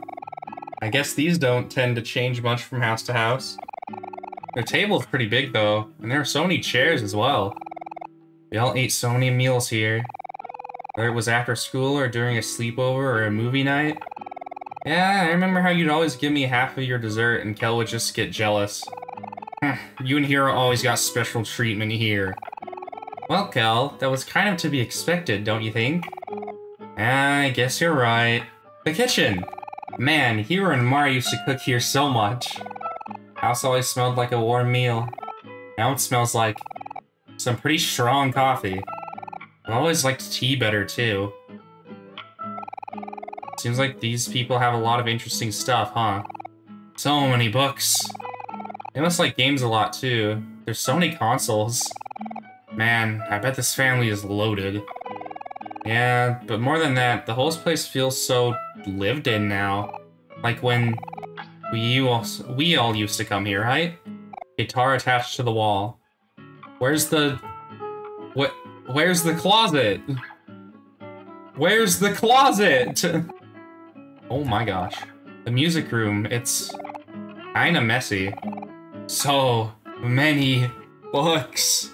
I guess these don't tend to change much from house to house. Their table's pretty big though, and there are so many chairs as well. We all ate so many meals here. Whether it was after school or during a sleepover or a movie night. Yeah, I remember how you'd always give me half of your dessert and Kel would just get jealous. You and Hero always got special treatment here. Well, Kel, that was kind of to be expected, don't you think? I guess you're right. The kitchen! Man, Hero and Mari used to cook here so much. House always smelled like a warm meal. Now it smells like some pretty strong coffee. I always liked tea better, too. Seems like these people have a lot of interesting stuff, huh? So many books. They must like games a lot too. There's so many consoles. Man, I bet this family is loaded. Yeah, but more than that, the whole place feels so lived in now. Like when we all, we all used to come here, right? Guitar attached to the wall. Where's the... What? Where's the closet? Where's the closet? Oh my gosh. The music room, it's kinda messy. So many books.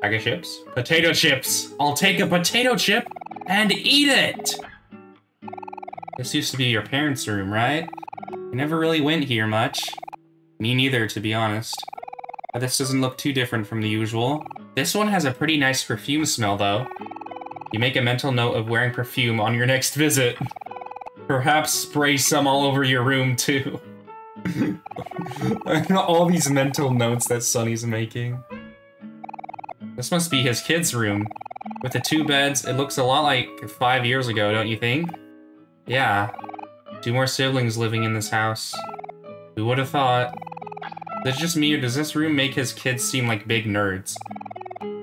Bag of chips? Potato chips! I'll take a potato chip and eat it! This used to be your parents' room, right? You never really went here much. Me neither, to be honest. But this doesn't look too different from the usual. This one has a pretty nice perfume smell, though. You make a mental note of wearing perfume on your next visit. Perhaps spray some all over your room, too. All these mental notes that Sunny's making. This must be his kid's room. With the two beds, it looks a lot like five years ago, don't you think? Yeah. Two more siblings living in this house. Who would have thought? Is it just me, or does this room make his kids seem like big nerds?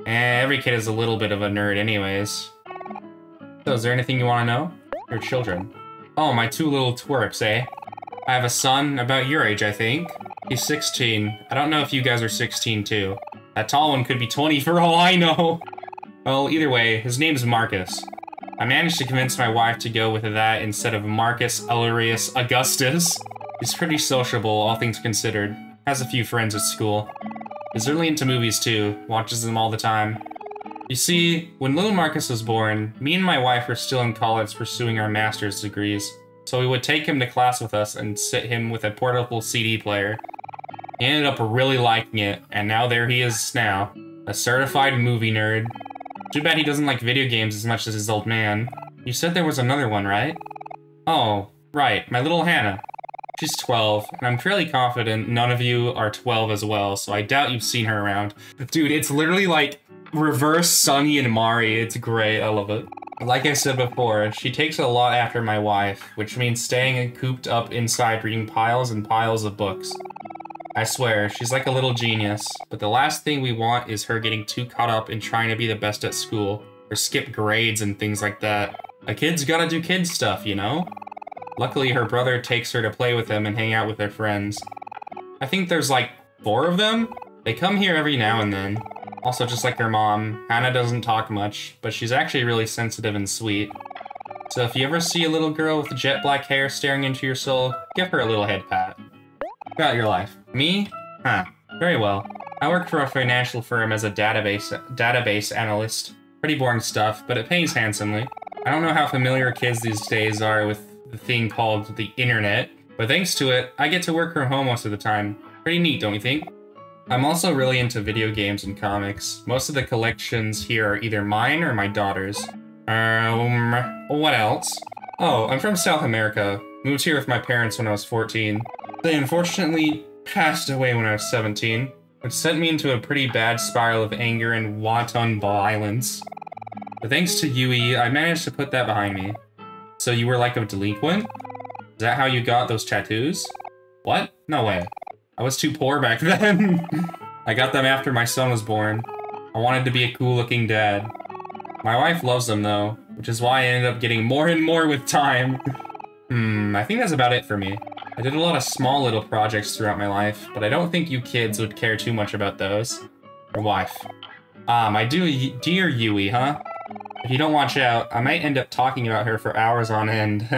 Eh, every kid is a little bit of a nerd anyways. So, is there anything you want to know? Your children. Oh, my two little twerps, eh? I have a son about your age, I think. He's sixteen. I don't know if you guys are sixteen, too. That tall one could be twenty for all I know! Well, either way, his name's Marcus. I managed to convince my wife to go with that instead of Marcus Aurelius Augustus. He's pretty sociable, all things considered. Has a few friends at school. He's really into movies too, watches them all the time. You see, when little Marcus was born, me and my wife were still in college pursuing our master's degrees, so we would take him to class with us and sit him with a portable C D player. He ended up really liking it, and now there he is now, a certified movie nerd. Too bad he doesn't like video games as much as his old man. You said there was another one, right? Oh, right, my little Hannah. She's twelve, and I'm fairly confident none of you are twelve as well, so I doubt you've seen her around. Dude, it's literally like reverse Sunny and Mari. It's great, I love it. Like I said before, she takes a lot after my wife, which means staying cooped up inside reading piles and piles of books. I swear, she's like a little genius, but the last thing we want is her getting too caught up in trying to be the best at school, or skip grades and things like that. A kid's gotta do kid stuff, you know? Luckily, her brother takes her to play with them and hang out with their friends. I think there's like four of them? They come here every now and then. Also, just like their mom, Hannah doesn't talk much, but she's actually really sensitive and sweet. So if you ever see a little girl with jet black hair staring into your soul, give her a little head pat. About your life. Me? Huh. Very well. I work for a financial firm as a database database analyst. Pretty boring stuff, but it pays handsomely. I don't know how familiar kids these days are with the thing called the internet, but thanks to it, I get to work from home most of the time. Pretty neat, don't you think? I'm also really into video games and comics. Most of the collections here are either mine or my daughter's. Um, what else? Oh, I'm from South America. Moved here with my parents when I was fourteen. They unfortunately passed away when I was seventeen, which sent me into a pretty bad spiral of anger and wanton violence. But thanks to Yui, I managed to put that behind me. So you were like a delinquent? Is that how you got those tattoos? What? No way. I was too poor back then. I got them after my son was born. I wanted to be a cool-looking dad. My wife loves them, though, which is why I ended up getting more and more with time. Hmm, I think that's about it for me. I did a lot of small little projects throughout my life, but I don't think you kids would care too much about those. Your wife. Ah, my dear, dear Yui, huh? If you don't watch out, I might end up talking about her for hours on end.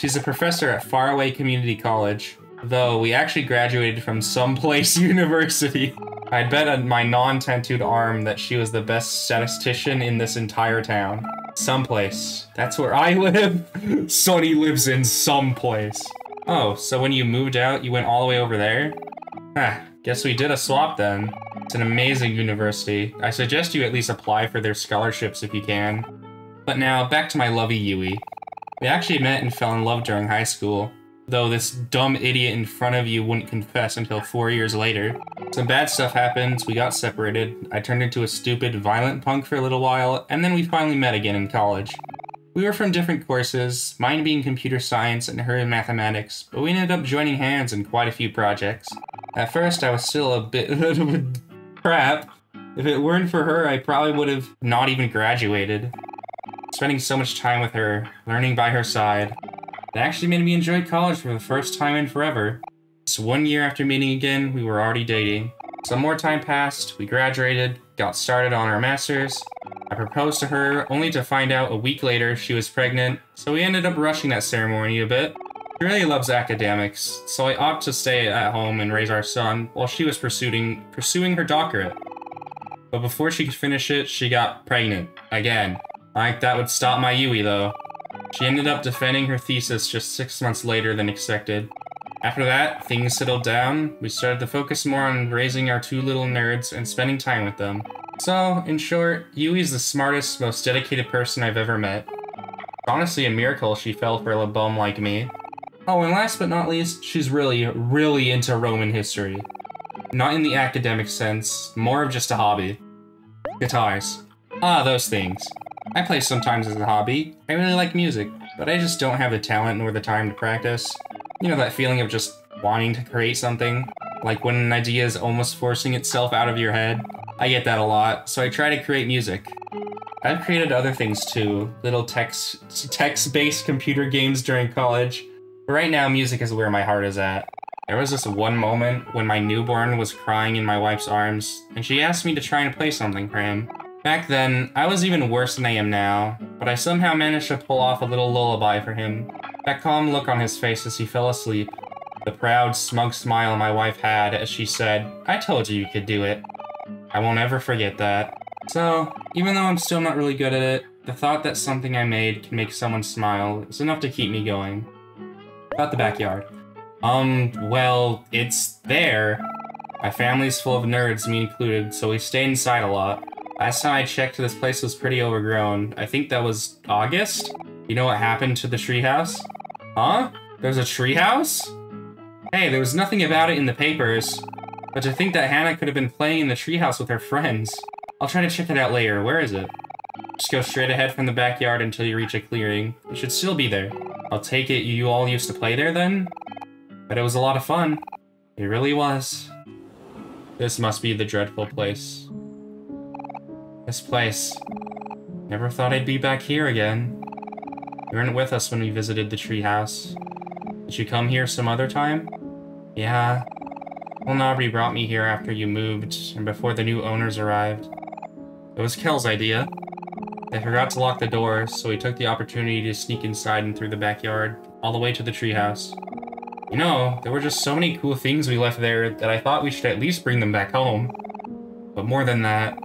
She's a professor at Faraway Community College, though we actually graduated from someplace university. I bet on my non-tattooed arm that she was the best statistician in this entire town. Someplace. That's where I live. Sunny lives in someplace. Oh, so when you moved out, you went all the way over there? Huh, guess we did a swap then. It's an amazing university. I suggest you at least apply for their scholarships if you can. But now, back to my lovey Yui. We actually met and fell in love during high school, though this dumb idiot in front of you wouldn't confess until four years later. Some bad stuff happened, we got separated, I turned into a stupid, violent punk for a little while, and then we finally met again in college. We were from different courses, mine being computer science and her in mathematics, but we ended up joining hands in quite a few projects. At first, I was still a bit crap. If it weren't for her, I probably would have not even graduated. Spending so much time with her, learning by her side, it actually made me enjoy college for the first time in forever. So one year after meeting again, we were already dating. Some more time passed, we graduated, got started on our master's. I proposed to her, only to find out a week later she was pregnant, so we ended up rushing that ceremony a bit. She really loves academics, so I opted to stay at home and raise our son while she was pursuing, pursuing her doctorate. But before she could finish it, she got pregnant. Again. I think that would stop my Yui, though. She ended up defending her thesis just six months later than expected. After that, things settled down. We started to focus more on raising our two little nerds and spending time with them. So, in short, Yui's the smartest, most dedicated person I've ever met. It's honestly a miracle she fell for a bum like me. Oh, and last but not least, she's really, really into Roman history. Not in the academic sense, more of just a hobby. Guitars. Ah, those things. I play sometimes as a hobby. I really like music, but I just don't have the talent nor the time to practice. You know that feeling of just wanting to create something? Like when an idea is almost forcing itself out of your head? I get that a lot, so I try to create music. I've created other things too, little text, text-based computer games during college, but right now music is where my heart is at. There was this one moment when my newborn was crying in my wife's arms, and she asked me to try and play something for him. Back then, I was even worse than I am now, but I somehow managed to pull off a little lullaby for him. That calm look on his face as he fell asleep, the proud, smug smile my wife had as she said, "I told you you could do it." I won't ever forget that. So, even though I'm still not really good at it, the thought that something I made can make someone smile is enough to keep me going. About the backyard. Um, well, it's there. My family's full of nerds, me included, so we stay inside a lot. Last time I checked, this place was pretty overgrown. I think that was August? You know what happened to the treehouse? Huh? There's a treehouse? Hey, there was nothing about it in the papers. But to think that Hannah could have been playing in the treehouse with her friends. I'll try to check it out later. Where is it? Just go straight ahead from the backyard until you reach a clearing. It should still be there. I'll take it you all used to play there then? But it was a lot of fun. It really was. This must be the dreadful place. This place. Never thought I'd be back here again. You weren't with us when we visited the treehouse. Did you come here some other time? Yeah. Well, Aubrey brought me here after you moved, and before the new owners arrived. It was Kel's idea. They forgot to lock the door, so we took the opportunity to sneak inside and through the backyard, all the way to the treehouse. You know, there were just so many cool things we left there that I thought we should at least bring them back home. But more than that,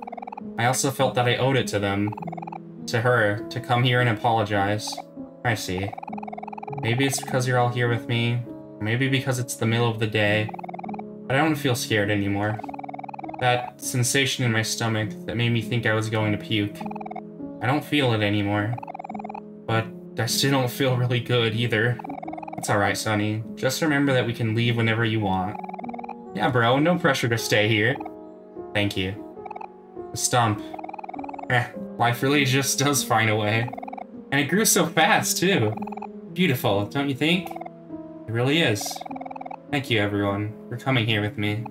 I also felt that I owed it to them, to her, to come here and apologize. I see. Maybe it's because you're all here with me, maybe because it's the middle of the day. But I don't feel scared anymore. That sensation in my stomach that made me think I was going to puke. I don't feel it anymore. But I still don't feel really good either. It's alright, Sunny. Just remember that we can leave whenever you want. Yeah, bro, no pressure to stay here. Thank you. The stump. Eh, life really just does find a way. And it grew so fast, too. Beautiful, don't you think? It really is. Thank you, everyone, for coming here with me.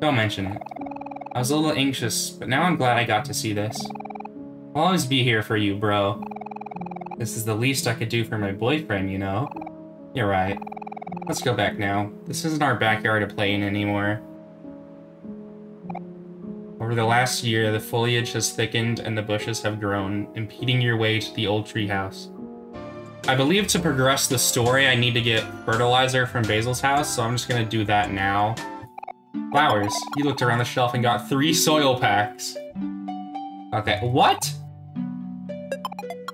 Don't mention it. I was a little anxious, but now I'm glad I got to see this. I'll always be here for you, bro. This is the least I could do for my boyfriend, you know? You're right. Let's go back now. This isn't our backyard to play in anymore. Over the last year, the foliage has thickened and the bushes have grown, impeding your way to the old treehouse. I believe to progress the story, I need to get fertilizer from Basil's house, so I'm just gonna do that now. Flowers. You looked around the shelf and got three soil packs. Okay, what?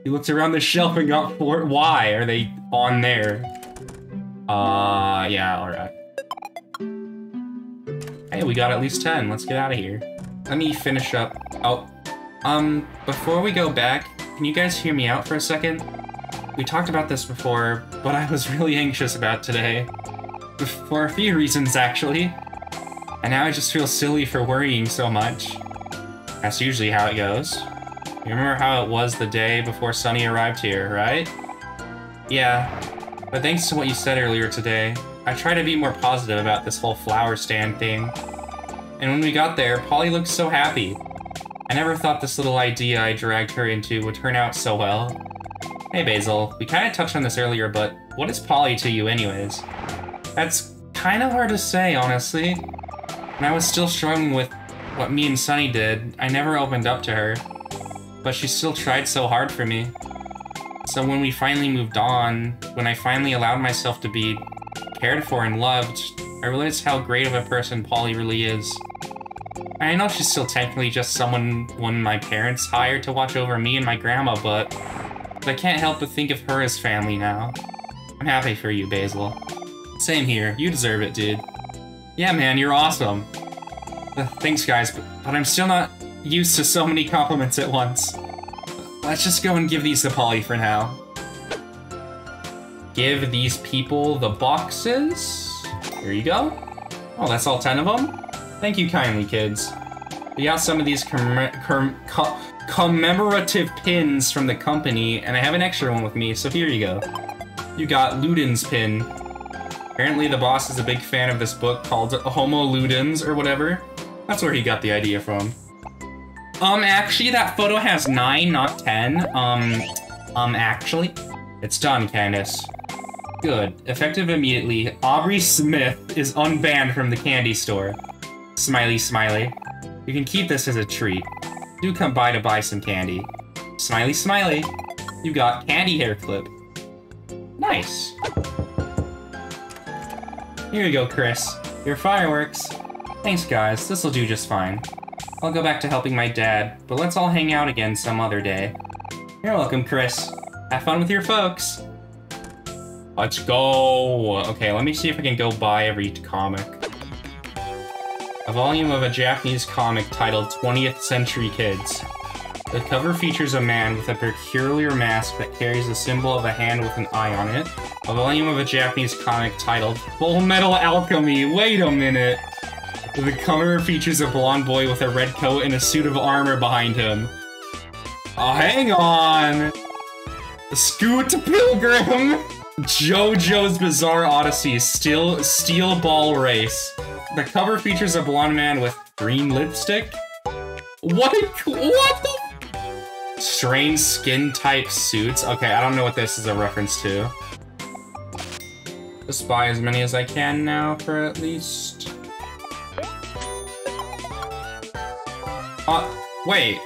You looked around the shelf and got four? Why are they on there? Uh, yeah, alright. Hey, we got at least ten. Let's get out of here. Let me finish up. Oh, um, before we go back, can you guys hear me out for a second? We talked about this before, but I was really anxious about today. For a few reasons, actually. And now I just feel silly for worrying so much. That's usually how it goes. You remember how it was the day before Sunny arrived here, right? Yeah, but thanks to what you said earlier today, I try to be more positive about this whole flower stand thing. And when we got there, Polly looked so happy. I never thought this little idea I dragged her into would turn out so well. Hey Basil, we kind of touched on this earlier, but what is Polly to you anyways? That's kind of hard to say, honestly. When I was still struggling with what me and Sunny did, I never opened up to her. But she still tried so hard for me. So when we finally moved on, when I finally allowed myself to be cared for and loved, I realized how great of a person Polly really is. I know she's still technically just someone one my parents hired to watch over me and my grandma, but, but I can't help but think of her as family now. I'm happy for you, Basil. Same here. You deserve it, dude. Yeah, man, you're awesome. Uh, thanks, guys, but, but I'm still not used to so many compliments at once. Let's just go and give these to Polly for now. Give these people the boxes. Here you go. Oh, that's all ten of them? Thank you kindly, kids. We got some of these com com com commemorative pins from the company, and I have an extra one with me, so here you go. You got Ludin's pin. Apparently the boss is a big fan of this book called Homo Ludens or whatever. That's where he got the idea from. Um, actually, that photo has nine, not ten. Um, um, actually, it's done, Candace. Good. Effective immediately, Aubrey Smith is unbanned from the candy store. Smiley, smiley. You can keep this as a treat. Do come by to buy some candy. Smiley, smiley. You got candy hair clip. Nice. Here you go, Chris. Your fireworks. Thanks, guys. This'll do just fine. I'll go back to helping my dad, but let's all hang out again some other day. You're welcome, Chris. Have fun with your folks. Let's go. Okay, let me see if I can go buy every comic. A volume of a Japanese comic titled twentieth century kids. The cover features a man with a peculiar mask that carries the symbol of a hand with an eye on it. A volume of a Japanese comic titled Full Metal Alchemy. Wait a minute. The cover features a blonde boy with a red coat and a suit of armor behind him. Oh, hang on. Scoot Pilgrim. JoJo's Bizarre Odyssey. Still Steel Ball Race. The cover features a blonde man with green lipstick. What? What the? Strange skin type suits. Okay, I don't know what this is a reference to. Just buy as many as I can now for at least. Uh, wait.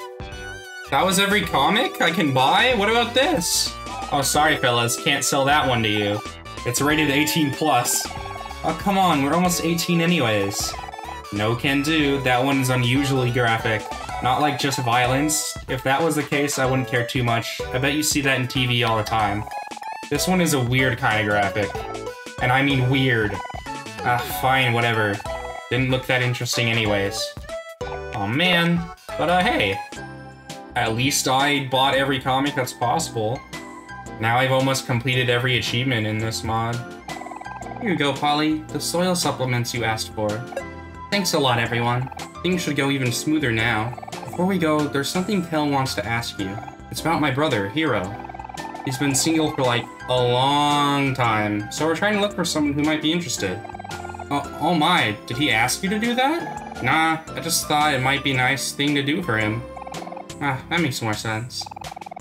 That was every comic I can buy? What about this? Oh, sorry, fellas. Can't sell that one to you. It's rated eighteen plus. Oh, come on, we're almost eighteen anyways. No can do, that one's unusually graphic. Not like just violence. If that was the case, I wouldn't care too much. I bet you see that in T V all the time. This one is a weird kind of graphic. And I mean weird. Ah, fine, whatever. Didn't look that interesting anyways. Oh man, but uh, hey. At least I bought every comic that's possible. Now I've almost completed every achievement in this mod. Here you go, Polly. The soil supplements you asked for. Thanks a lot, everyone. Things should go even smoother now. Before we go, there's something Kel wants to ask you. It's about my brother, Hero. He's been single for, like, a long time, so we're trying to look for someone who might be interested. Oh, oh my, did he ask you to do that? Nah, I just thought it might be a nice thing to do for him. Ah, that makes more sense.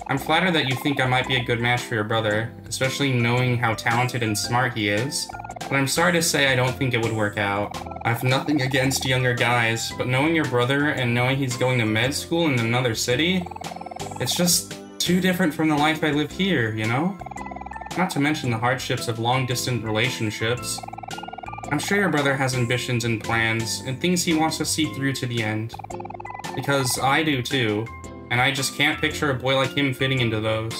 I'm flattered that you think I might be a good match for your brother, especially knowing how talented and smart he is. But I'm sorry to say I don't think it would work out. I have nothing against younger guys, but knowing your brother and knowing he's going to med school in another city, it's just too different from the life I live here, you know? Not to mention the hardships of long-distance relationships. I'm sure your brother has ambitions and plans, and things he wants to see through to the end. Because I do too, and I just can't picture a boy like him fitting into those.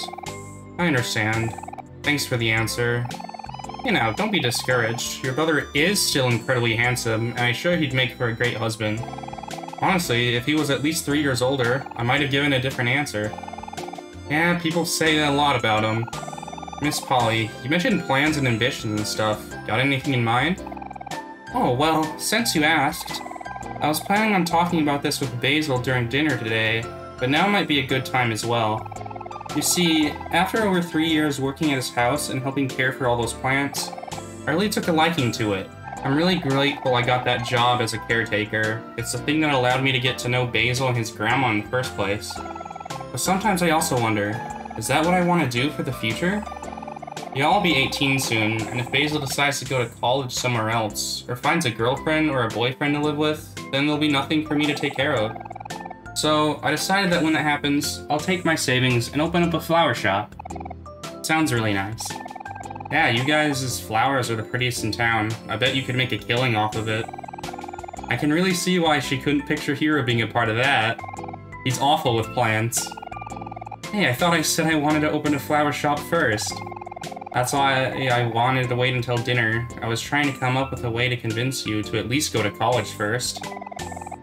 I understand. Thanks for the answer. You know, don't be discouraged. Your brother is still incredibly handsome, and I'm sure he'd make for a great husband. Honestly, if he was at least three years older, I might have given a different answer. Yeah, people say a lot about him. Miss Polly, you mentioned plans and ambitions and stuff. Got anything in mind? Oh, well, since you asked, I was planning on talking about this with Basil during dinner today, but now might be a good time as well. You see, after over three years working at his house and helping care for all those plants, I really took a liking to it. I'm really grateful I got that job as a caretaker. It's the thing that allowed me to get to know Basil and his grandma in the first place. But sometimes I also wonder, is that what I want to do for the future? Y'all will be eighteen soon, and if Basil decides to go to college somewhere else, or finds a girlfriend or a boyfriend to live with, then there'll be nothing for me to take care of. So I decided that when that happens, I'll take my savings and open up a flower shop. Sounds really nice. Yeah, you guys' flowers are the prettiest in town. I bet you could make a killing off of it. I can really see why she couldn't picture Hero being a part of that. He's awful with plants. Hey, I thought I said I wanted to open a flower shop first. That's why I, I wanted to wait until dinner. I was trying to come up with a way to convince you to at least go to college first.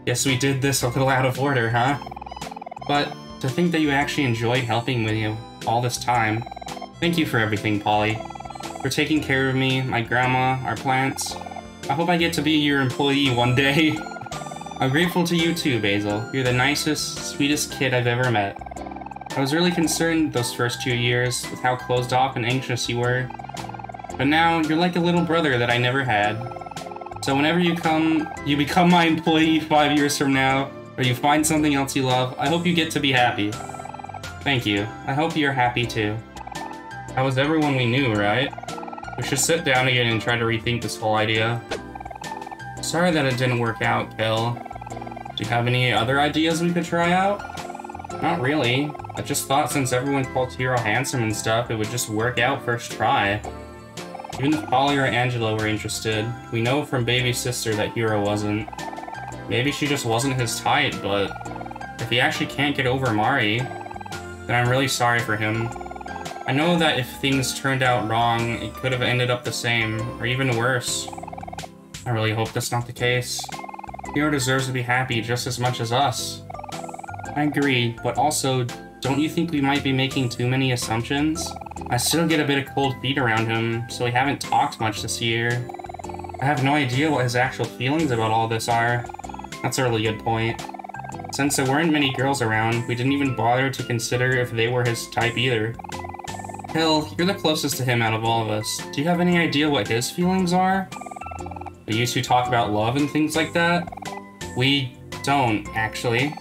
Guess we did this a little out of order, huh? But to think that you actually enjoyed helping with you all this time. Thank you for everything, Polly. For taking care of me, my grandma, our plants. I hope I get to be your employee one day. I'm grateful to you too, Basil. You're the nicest, sweetest kid I've ever met. I was really concerned those first two years with how closed off and anxious you were. But now, you're like a little brother that I never had. So whenever you come, you become my employee five years from now, or you find something else you love, I hope you get to be happy. Thank you. I hope you're happy too. That was everyone we knew, right? We should sit down again and try to rethink this whole idea. Sorry that it didn't work out, Kel. Do you have any other ideas we could try out? Not really. I just thought since everyone called Hero handsome and stuff, it would just work out first try. Even if Polly or Angela were interested, we know from baby sister that Hero wasn't. Maybe she just wasn't his type, but if he actually can't get over Mari, then I'm really sorry for him. I know that if things turned out wrong, it could have ended up the same, or even worse. I really hope that's not the case. Hero deserves to be happy just as much as us. I agree, but also, don't you think we might be making too many assumptions? I still get a bit of cold feet around him, so we haven't talked much this year. I have no idea what his actual feelings about all this are. That's a really good point. Since there weren't many girls around, we didn't even bother to consider if they were his type either. Hill, you're the closest to him out of all of us. Do you have any idea what his feelings are? Do you two talk about love and things like that? We don't, actually.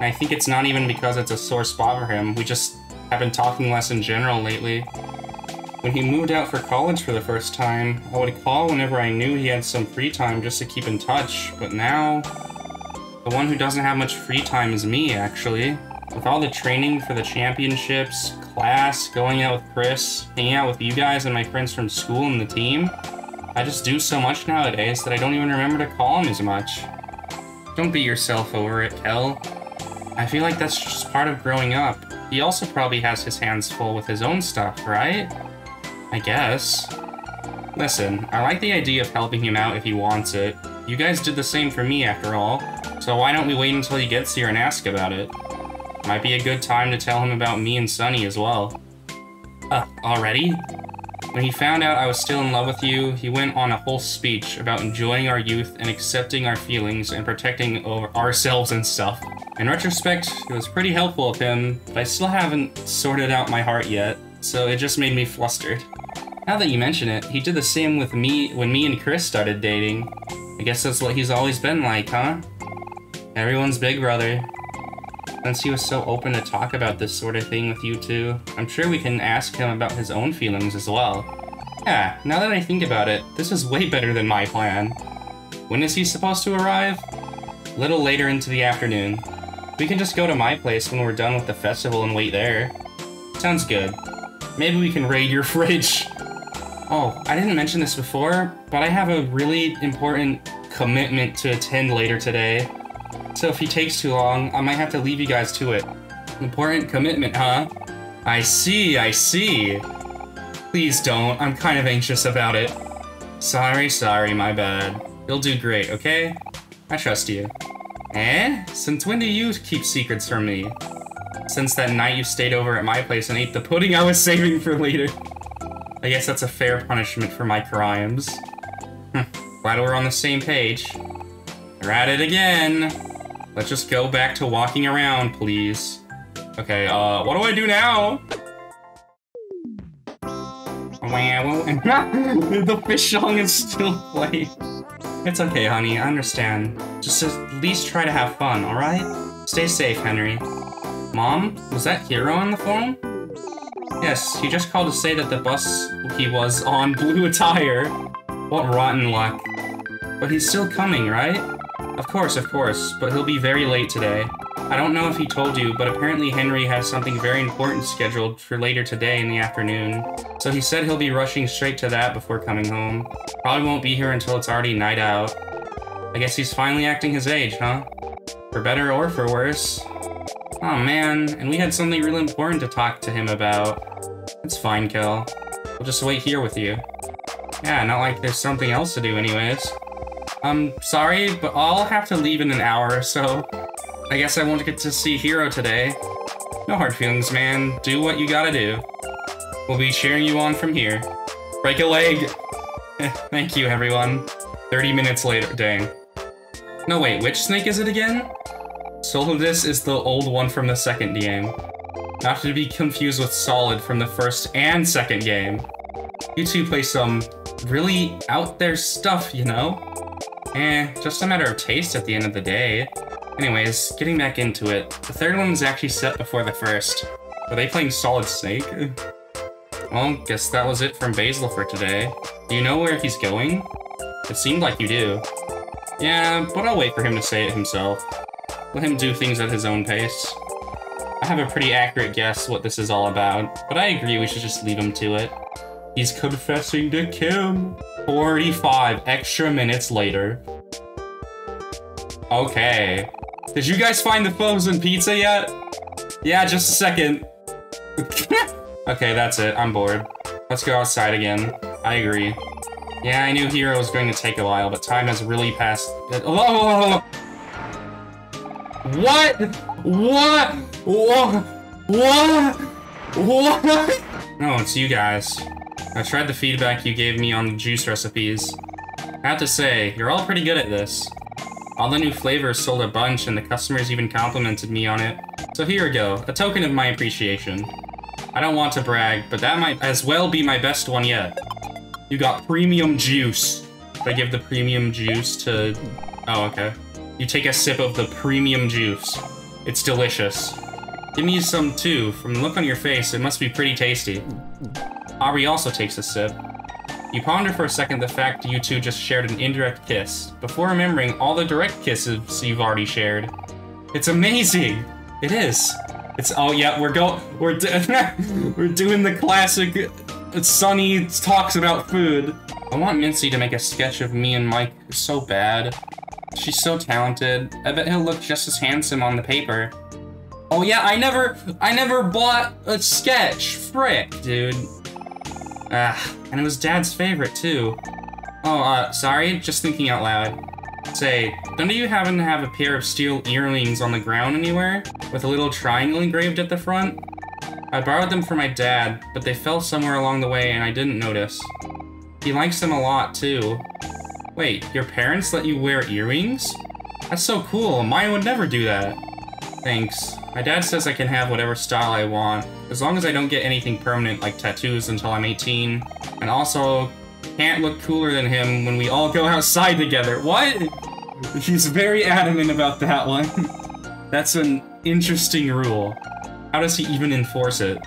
I think it's not even because it's a sore spot for him. We just have been talking less in general lately. When he moved out for college for the first time, I would call whenever I knew he had some free time just to keep in touch, but now... The one who doesn't have much free time is me, actually. With all the training for the championships, class, going out with Chris, hanging out with you guys and my friends from school and the team, I just do so much nowadays that I don't even remember to call him as much. Don't beat yourself over it, Kel. I feel like that's just part of growing up. He also probably has his hands full with his own stuff, right? I guess. Listen, I like the idea of helping him out if he wants it. You guys did the same for me, after all, so why don't we wait until he gets here and ask about it? Might be a good time to tell him about me and Sunny as well. Uh, already? When he found out I was still in love with you, he went on a whole speech about enjoying our youth and accepting our feelings and protecting over ourselves and stuff. In retrospect, it was pretty helpful of him, but I still haven't sorted out my heart yet, so it just made me flustered. Now that you mention it, he did the same with me when me and Chris started dating. I guess that's what he's always been like, huh? Everyone's big brother. Since he was so open to talk about this sort of thing with you two, I'm sure we can ask him about his own feelings as well. Yeah, now that I think about it, this is way better than my plan. When is he supposed to arrive? A little later into the afternoon. We can just go to my place when we're done with the festival and wait there. Sounds good. Maybe we can raid your fridge. Oh, I didn't mention this before, but I have a really important commitment to attend later today. So if he takes too long, I might have to leave you guys to it. Important commitment, huh? I see, I see. Please don't, I'm kind of anxious about it. Sorry, sorry, my bad. You'll do great, okay? I trust you. Eh? Since when do you keep secrets from me? Since that night you stayed over at my place and ate the pudding I was saving for later. I guess that's a fair punishment for my crimes. Glad we're on the same page. We're at it again. Let's just go back to walking around, please. Okay, uh, what do I do now? The fish song is still playing. It's okay, honey, I understand. Just at least try to have fun, alright? Stay safe, Henry. Mom, was that Hero on the phone? Yes, he just called to say that the bus he was on blew a tire. What rotten luck. But he's still coming, right? Of course, of course, but he'll be very late today. I don't know if he told you, but apparently Henry has something very important scheduled for later today in the afternoon. So he said he'll be rushing straight to that before coming home. Probably won't be here until it's already night out. I guess he's finally acting his age, huh? For better or for worse. Oh man, and we had something really important to talk to him about. It's fine, Kel. We'll just wait here with you. Yeah, not like there's something else to do anyways. I'm sorry, but I'll have to leave in an hour or so. I guess I won't get to see Hero today. No hard feelings, man. Do what you gotta do. We'll be cheering you on from here. Break a leg! Thank you, everyone. thirty minutes later, dang. No, wait, which snake is it again? Solidus is the old one from the second game. Not to be confused with Solid from the first and second game. You two play some really out there stuff, you know? Eh, just a matter of taste at the end of the day. Anyways, getting back into it, the third one was actually set before the first. Were they playing Solid Snake? Well, guess that was it from Basil for today. Do you know where he's going? It seemed like you do. Yeah, but I'll wait for him to say it himself. Let him do things at his own pace. I have a pretty accurate guess what this is all about, but I agree we should just leave him to it. He's confessing to Kim! forty-five extra minutes later. Okay. Did you guys find the frozen pizza yet? Yeah, just a second. Okay, that's it. I'm bored. Let's go outside again. I agree. Yeah, I knew Hero was going to take a while, but time has really passed. Oh! What? What? What? What? What? No, it's you guys. I tried the feedback you gave me on the juice recipes. I have to say, you're all pretty good at this. All the new flavors sold a bunch, and the customers even complimented me on it. So here we go, a token of my appreciation. I don't want to brag, but that might as well be my best one yet. You got premium juice. If I give the premium juice to... Oh, okay. You take a sip of the premium juice. It's delicious. Give me some too. From the look on your face, it must be pretty tasty. Aubrey also takes a sip. You ponder for a second the fact you two just shared an indirect kiss, before remembering all the direct kisses you've already shared. It's amazing! It is. It's- oh yeah, we're go- we're do we're doing the classic Sunny talks about food. I want Mincy to make a sketch of me and Mike so bad. She's so talented. I bet he'll look just as handsome on the paper. Oh yeah, I never- I never bought a sketch! Frick, dude. Ah, and it was Dad's favorite, too. Oh, uh, sorry, just thinking out loud. Say, don't you happen to have a pair of steel earrings on the ground anywhere? With a little triangle engraved at the front? I borrowed them from my dad, but they fell somewhere along the way and I didn't notice. He likes them a lot, too. Wait, your parents let you wear earrings? That's so cool, mine would never do that. Thanks. My dad says I can have whatever style I want, as long as I don't get anything permanent like tattoos until I'm eighteen. And also, can't look cooler than him when we all go outside together. What? He's very adamant about that one. That's an interesting rule. How does he even enforce it?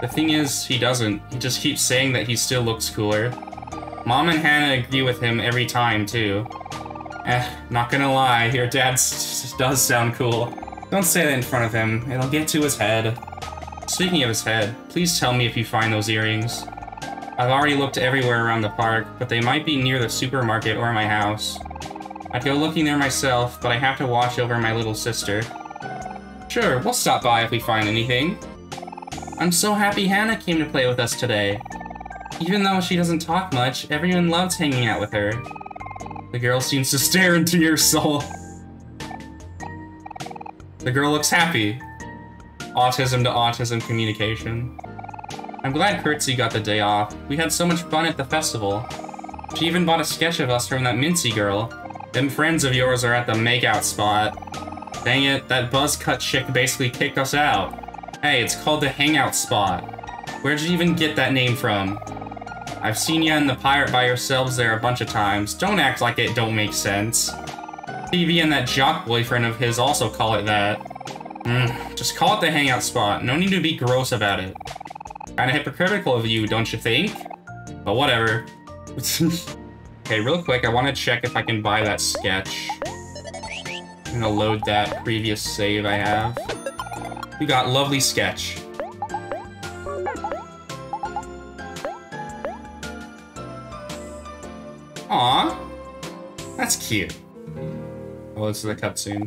The thing is, he doesn't. He just keeps saying that he still looks cooler. Mom and Hannah agree with him every time, too. Eh, not gonna lie, your dad s does sound cool. Don't say that in front of him. It'll get to his head. Speaking of his head, please tell me if you find those earrings. I've already looked everywhere around the park, but they might be near the supermarket or my house. I'd go looking there myself, but I have to watch over my little sister. Sure, we'll stop by if we find anything. I'm so happy Hannah came to play with us today. Even though she doesn't talk much, everyone loves hanging out with her. The girl seems to stare into your soul. The girl looks happy. Autism to autism communication. I'm glad Kurtsy got the day off. We had so much fun at the festival. She even bought a sketch of us from that Mincy girl. Them friends of yours are at the makeout spot. Dang it, that buzzcut chick basically kicked us out. Hey, it's called the Hangout Spot. Where'd you even get that name from? I've seen you and the pirate by yourselves there a bunch of times. Don't act like it don't make sense. T V and that jock boyfriend of his also call it that. Mm, just call it the Hangout Spot. No need to be gross about it. Kinda hypocritical of you, don't you think? But whatever. Okay, real quick, I want to check if I can buy that sketch. I'm gonna load that previous save I have. We got lovely sketch. Aw, that's cute. Oh, this is the cutscene.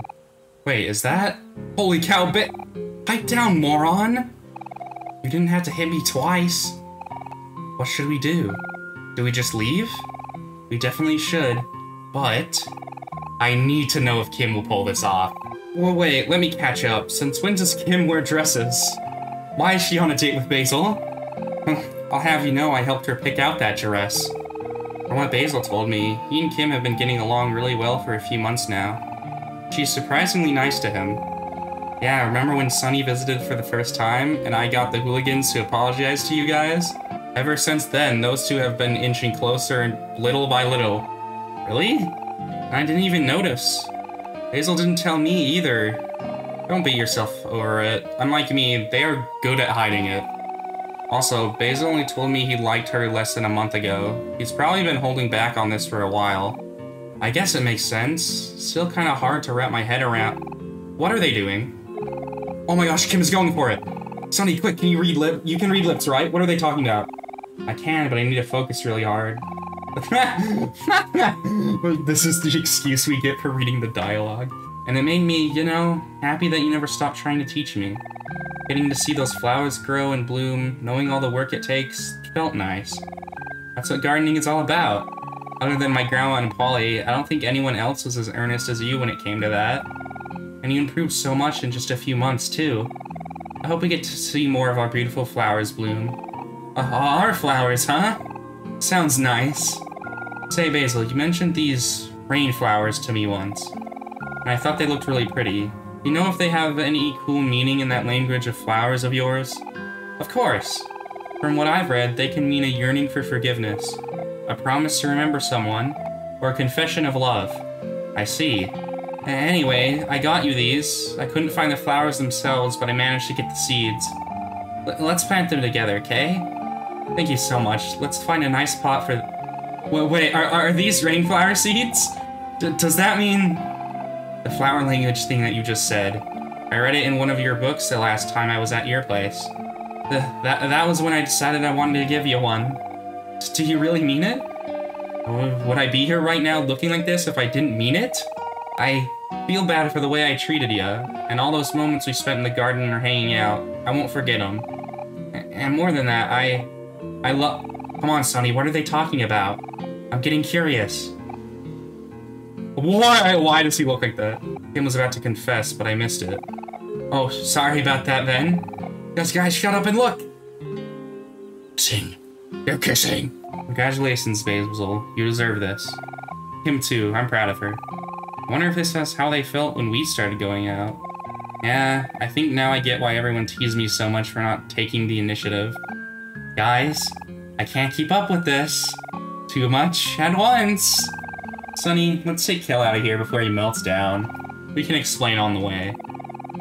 Wait, is that? Holy cow, bit! Pipe down, moron! You didn't have to hit me twice. What should we do? Do we just leave? We definitely should, but I need to know if Kim will pull this off. Well, wait, let me catch up. Since when does Kim wear dresses? Why is she on a date with Basil? I'll have you know I helped her pick out that dress. From what Basil told me, he and Kim have been getting along really well for a few months now. She's surprisingly nice to him. Yeah, remember when Sunny visited for the first time and I got the hooligans to apologize to you guys? Ever since then, those two have been inching closer little by little. Really? I didn't even notice. Basil didn't tell me either. Don't beat yourself over it. Unlike me, they are good at hiding it. Also, Basil only told me he liked her less than a month ago. He's probably been holding back on this for a while. I guess it makes sense. Still kind of hard to wrap my head around. What are they doing? Oh my gosh, Kim is going for it! Sunny, quick, can you read lip? You can read lips, right? What are they talking about? I can, but I need to focus really hard. This is the excuse we get for reading the dialogue. And it made me, you know, happy that you never stopped trying to teach me. Getting to see those flowers grow and bloom, knowing all the work it takes, felt nice. That's what gardening is all about. Other than my grandma and Polly, I don't think anyone else was as earnest as you when it came to that. And you improved so much in just a few months, too. I hope we get to see more of our beautiful flowers bloom. Uh, our flowers, huh? Sounds nice. Say, Basil, you mentioned these rain flowers to me once, and I thought they looked really pretty. You know if they have any cool meaning in that language of flowers of yours? Of course. From what I've read, they can mean a yearning for forgiveness, a promise to remember someone, or a confession of love. I see. Anyway, I got you these. I couldn't find the flowers themselves, but I managed to get the seeds. L let's plant them together, okay? Thank you so much. Let's find a nice pot for... Well, wait, are, are these rainflower seeds? D does that mean... The flower language thing that you just said. I read it in one of your books the last time I was at your place. The, that, that was when I decided I wanted to give you one. Do you really mean it? Would I be here right now looking like this if I didn't mean it? I feel bad for the way I treated you, and all those moments we spent in the garden or hanging out. I won't forget them. And more than that, I... I love... Come on, Sunny, what are they talking about? I'm getting curious. Why? Why does he look like that? Kim was about to confess, but I missed it. Oh, sorry about that, then. Guys, guys, shut up and look! Sing. They're kissing. Congratulations, Basil. You deserve this. Kim, too. I'm proud of her. I wonder if this is how they felt when we started going out. Yeah, I think now I get why everyone teased me so much for not taking the initiative. Guys, I can't keep up with this. Too much at once. Sunny, let's take Kel out of here before he melts down. We can explain on the way.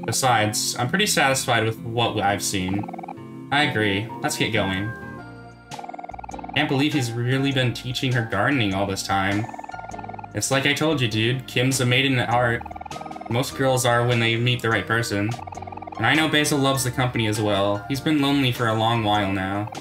Besides, I'm pretty satisfied with what I've seen. I agree. Let's get going. Can't believe he's really been teaching her gardening all this time. It's like I told you, dude. Kim's a maiden at heart. Most girls are when they meet the right person. And I know Basil loves the company as well. He's been lonely for a long while now.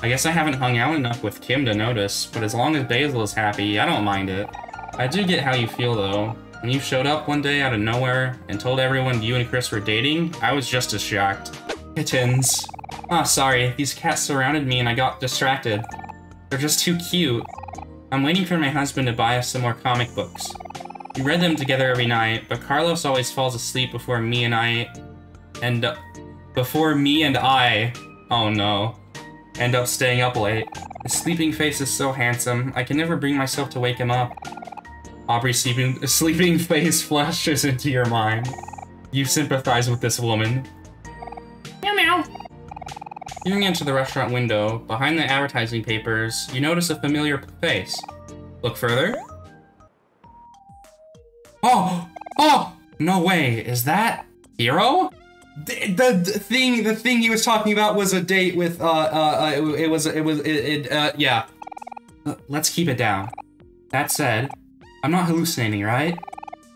I guess I haven't hung out enough with Kim to notice, but as long as Basil is happy, I don't mind it. I do get how you feel, though. When you showed up one day out of nowhere and told everyone you and Chris were dating, I was just as shocked. Kittens. Ah, oh, sorry. These cats surrounded me and I got distracted. They're just too cute. I'm waiting for my husband to buy us some more comic books. We read them together every night, but Carlos always falls asleep before me and I... And... Uh, before me and I... Oh, no. End up staying up late. His sleeping face is so handsome, I can never bring myself to wake him up. Aubrey's sleeping, sleeping face flashes into your mind. You sympathize with this woman. Meow meow. Peering into the restaurant window, behind the advertising papers, you notice a familiar face. Look further. Oh! Oh! No way! Is that Hero? The, the, the thing, the thing he was talking about was a date with. Uh, uh, uh it, it was, it was, it, it uh, yeah. Let's keep it down. That said, I'm not hallucinating, right?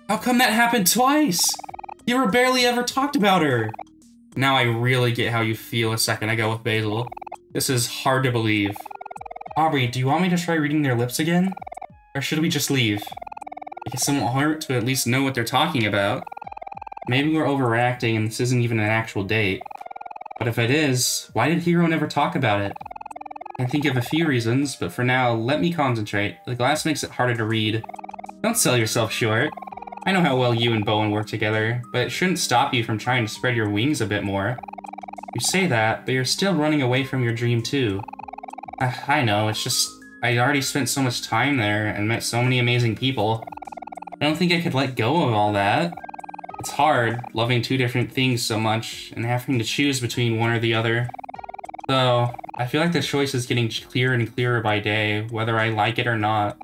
How come that happened twice? Hero barely ever talked about her. Now I really get how you feel a second ago with Basil. This is hard to believe. Aubrey, do you want me to try reading their lips again? Or should we just leave? I guess it won't hurt to at least know what they're talking about. Maybe we're overreacting and this isn't even an actual date. But if it is, why did Hero never talk about it? I can think of a few reasons, but for now, let me concentrate. The glass makes it harder to read. Don't sell yourself short. I know how well you and Bowen work together, but it shouldn't stop you from trying to spread your wings a bit more. You say that, but you're still running away from your dream too. Uh, I know, it's just, I already spent so much time there and met so many amazing people. I don't think I could let go of all that. It's hard, loving two different things so much, and having to choose between one or the other. Though, I feel like the choice is getting clearer and clearer by day, whether I like it or not.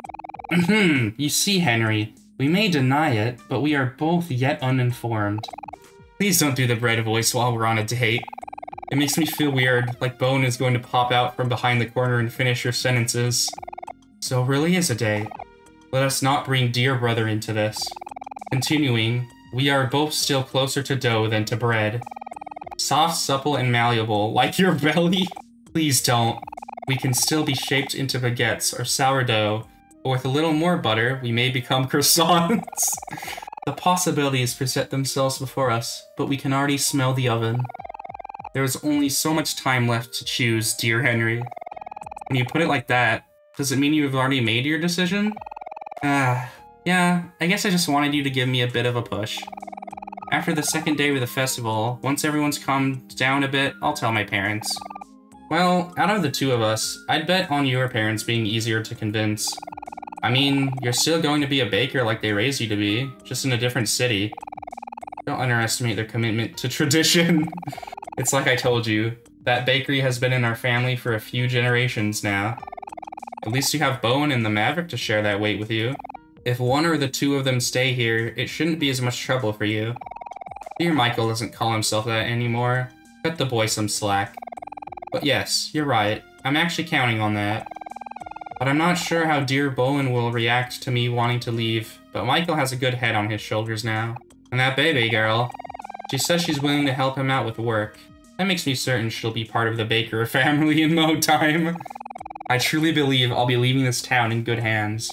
You see, Henry, we may deny it, but we are both yet uninformed. Please don't do the bread voice while we're on a date. It makes me feel weird, like Bone is going to pop out from behind the corner and finish your sentences. So it really is a date. Let us not bring dear brother into this. Continuing, we are both still closer to dough than to bread. Soft, supple, and malleable, like your belly. Please don't. We can still be shaped into baguettes or sourdough, but with a little more butter, we may become croissants. The possibilities present themselves before us, but we can already smell the oven. There is only so much time left to choose, dear Henry. When you put it like that, does it mean you have already made your decision? Ah, uh, yeah, I guess I just wanted you to give me a bit of a push. After the second day of the festival, once everyone's calmed down a bit, I'll tell my parents. Well, out of the two of us, I'd bet on your parents being easier to convince. I mean, you're still going to be a baker like they raised you to be, just in a different city. Don't underestimate their commitment to tradition. It's like I told you, that bakery has been in our family for a few generations now. At least you have Bowen and the Maverick to share that weight with you. If one or the two of them stay here, it shouldn't be as much trouble for you. Dear Michael doesn't call himself that anymore. Cut the boy some slack. But yes, you're right. I'm actually counting on that. But I'm not sure how dear Bowen will react to me wanting to leave, but Michael has a good head on his shoulders now. And that baby girl, she says she's willing to help him out with work. That makes me certain she'll be part of the Baker family in no time. I truly believe I'll be leaving this town in good hands.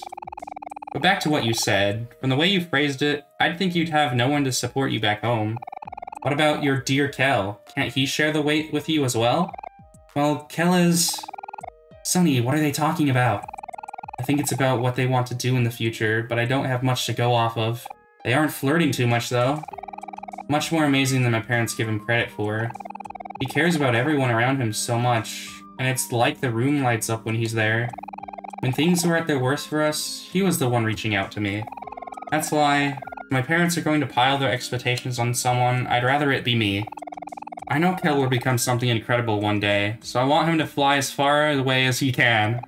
But back to what you said, from the way you phrased it, I'd think you'd have no one to support you back home. What about your dear Kel? Can't he share the weight with you as well? Well, Kel is... Sunny, what are they talking about? I think it's about what they want to do in the future, but I don't have much to go off of. They aren't flirting too much, though. Much more amazing than my parents give him credit for. He cares about everyone around him so much. And it's like the room lights up when he's there. When things were at their worst for us, he was the one reaching out to me. That's why, if my parents are going to pile their expectations on someone, I'd rather it be me. I know Kel will become something incredible one day, so I want him to fly as far away as he can.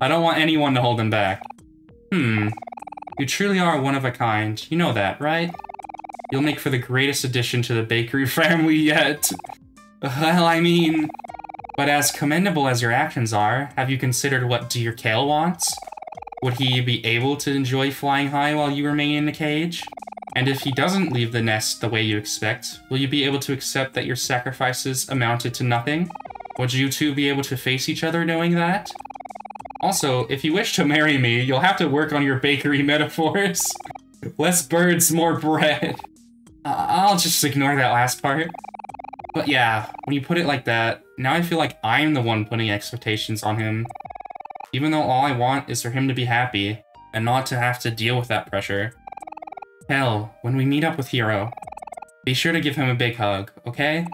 I don't want anyone to hold him back. Hmm. You truly are one of a kind, you know that, right? You'll make for the greatest addition to the bakery family yet. Well, I mean... But as commendable as your actions are, have you considered what dear Kel wants? Would he be able to enjoy flying high while you remain in the cage? And if he doesn't leave the nest the way you expect, will you be able to accept that your sacrifices amounted to nothing? Would you two be able to face each other knowing that? Also, if you wish to marry me, you'll have to work on your bakery metaphors. Less birds, more bread. I'll just ignore that last part. But yeah, when you put it like that, now I feel like I'm the one putting expectations on him. Even though all I want is for him to be happy, and not to have to deal with that pressure. Hell, when we meet up with Hero, be sure to give him a big hug, okay?